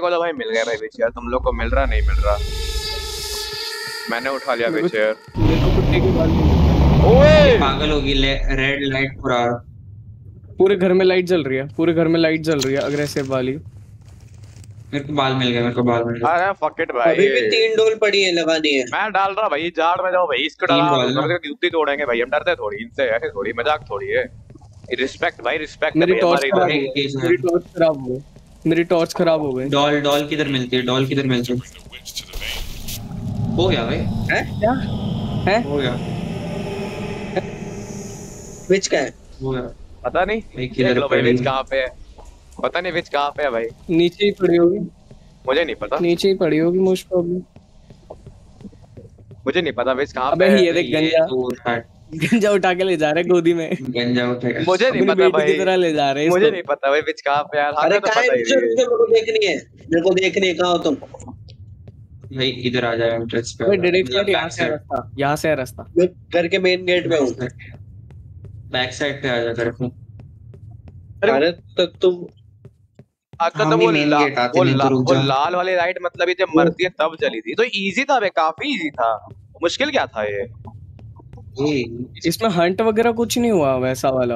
को तो भाई मिल गया भाई बेच यार। तुम लोग को मिल रहा नहीं मिल रहा? मैंने उठा लिया बेच यार। देखो कुत्ते की बाल, ओए पागल होगी। रेड लाइट पूरा पूरे घर में लाइट जल रही है, पूरे घर में लाइट जल रही है, अग्रेसिव वाली। मेरे को बाल मिल गया, मेरे को बाल मिल गया। अरे फक इट भाई, अभी भी 3 डोल पड़ी है, लगानी है। मैं डाल रहा भाई, झाड़ में जाओ भाई, इसको डाल दो, जूती तोड़ेंगे भाई। हम डरते थोड़ी इनसे, ऐसे थोड़ी मजाक थोड़ी है। रिस्पेक्ट भाई रिस्पेक्ट। मेरी टॉर्च खराब हो गई, मेरी टॉर्च खराब हो गई। डॉल किधर मिलती है? डॉल किधर मिलती है? हो गया भाई। हैं क्या हैं? हो गया विच का है? हो गया पता नहीं भाई, किधर लो भाई विच कहां पे है? पता नहीं विच कहां पे है भाई। नीचे ही पड़ी होगी, मुझे नहीं पता। नीचे ही पड़ी होगी मोस्ट प्रॉब्ली, मुझे नहीं पता विच कहां पे है। अबे ये देख गंजा उठा के ले जा रहे गोदी में। मुझे नहीं पता भाई, ले जा रहे मुझे नहीं पता भाई विच कहां पे यार। अरे तो पता ही है, मेरे को देखनी है, मेरे को देखनी है। कहां हो तुम भाई? इधर आ जाओ एंट्रेंस पे भाई। डायरेक्ट यहां से रास्ता, यहां से रास्ता। मैं घर के मेन गेट पे हूं, बैक साइड पे आ जा घर को। अरे तो तुम आका तो वो लाल वाली लाइट, मतलब ये जब मरती है तब जली थी, तो इजी था बे, काफी इजी था। मुश्किल क्या था ये? इसमें हंट वगैरह कुछ नहीं हुआ वैसा वाला।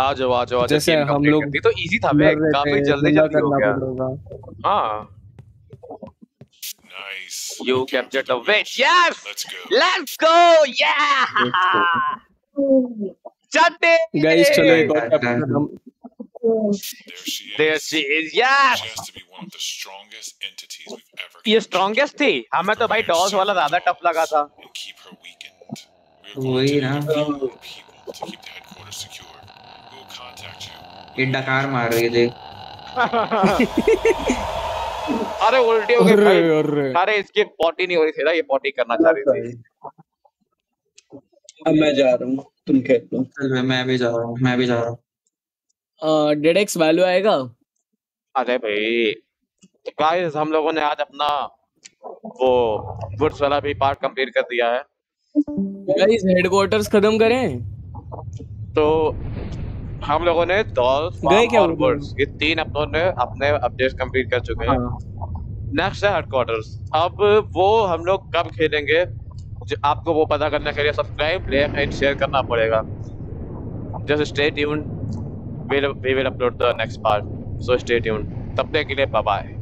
आ जाओ जैसे हम लोग तो इजी था बे, काफी जल्दी हो गया। हां nice, you captured the witch. Yes let's go या चटे गाइस। चलो एक और कैप्चर हम। There she is, yes. ये strongest थी, हमें तो भाई dolls वाला ज़्यादा tough लगा था। वही ना। ये डकार मार रही थी। अरे उल्टी हो गई। अरे इसकी potty नहीं हो रही थी ना, ये potty करना चाह रही थी। अब मैं जा रहा हूँ। तुम खेल लो। चल मैं भी जा रहा हूँ। डेड एक्स वैल्यू आएगा। अरे भाई गाइस, हम लोगों ने आज अपना वो गुड्स वाला भी पार्ट कंप्लीट कर दिया है। गाइस हेडक्वार्टर्स खत्म करें तो हम लोगों ने डॉल्स फार्म और गुड्स ये तीन अपने अपडेट्स कंप्लीट कर चुके हैं। नेक्स्ट है हेडक्वार्टर्स। अब वो हम लोग कब खेलेंगे आपको वो पता करने के लिए सब्सक्राइब लाइक एंड शेयर करना पड़ेगा। Just stay tuned, we will upload the next part, so stay tuned. तब तक के लिए बाय बाय।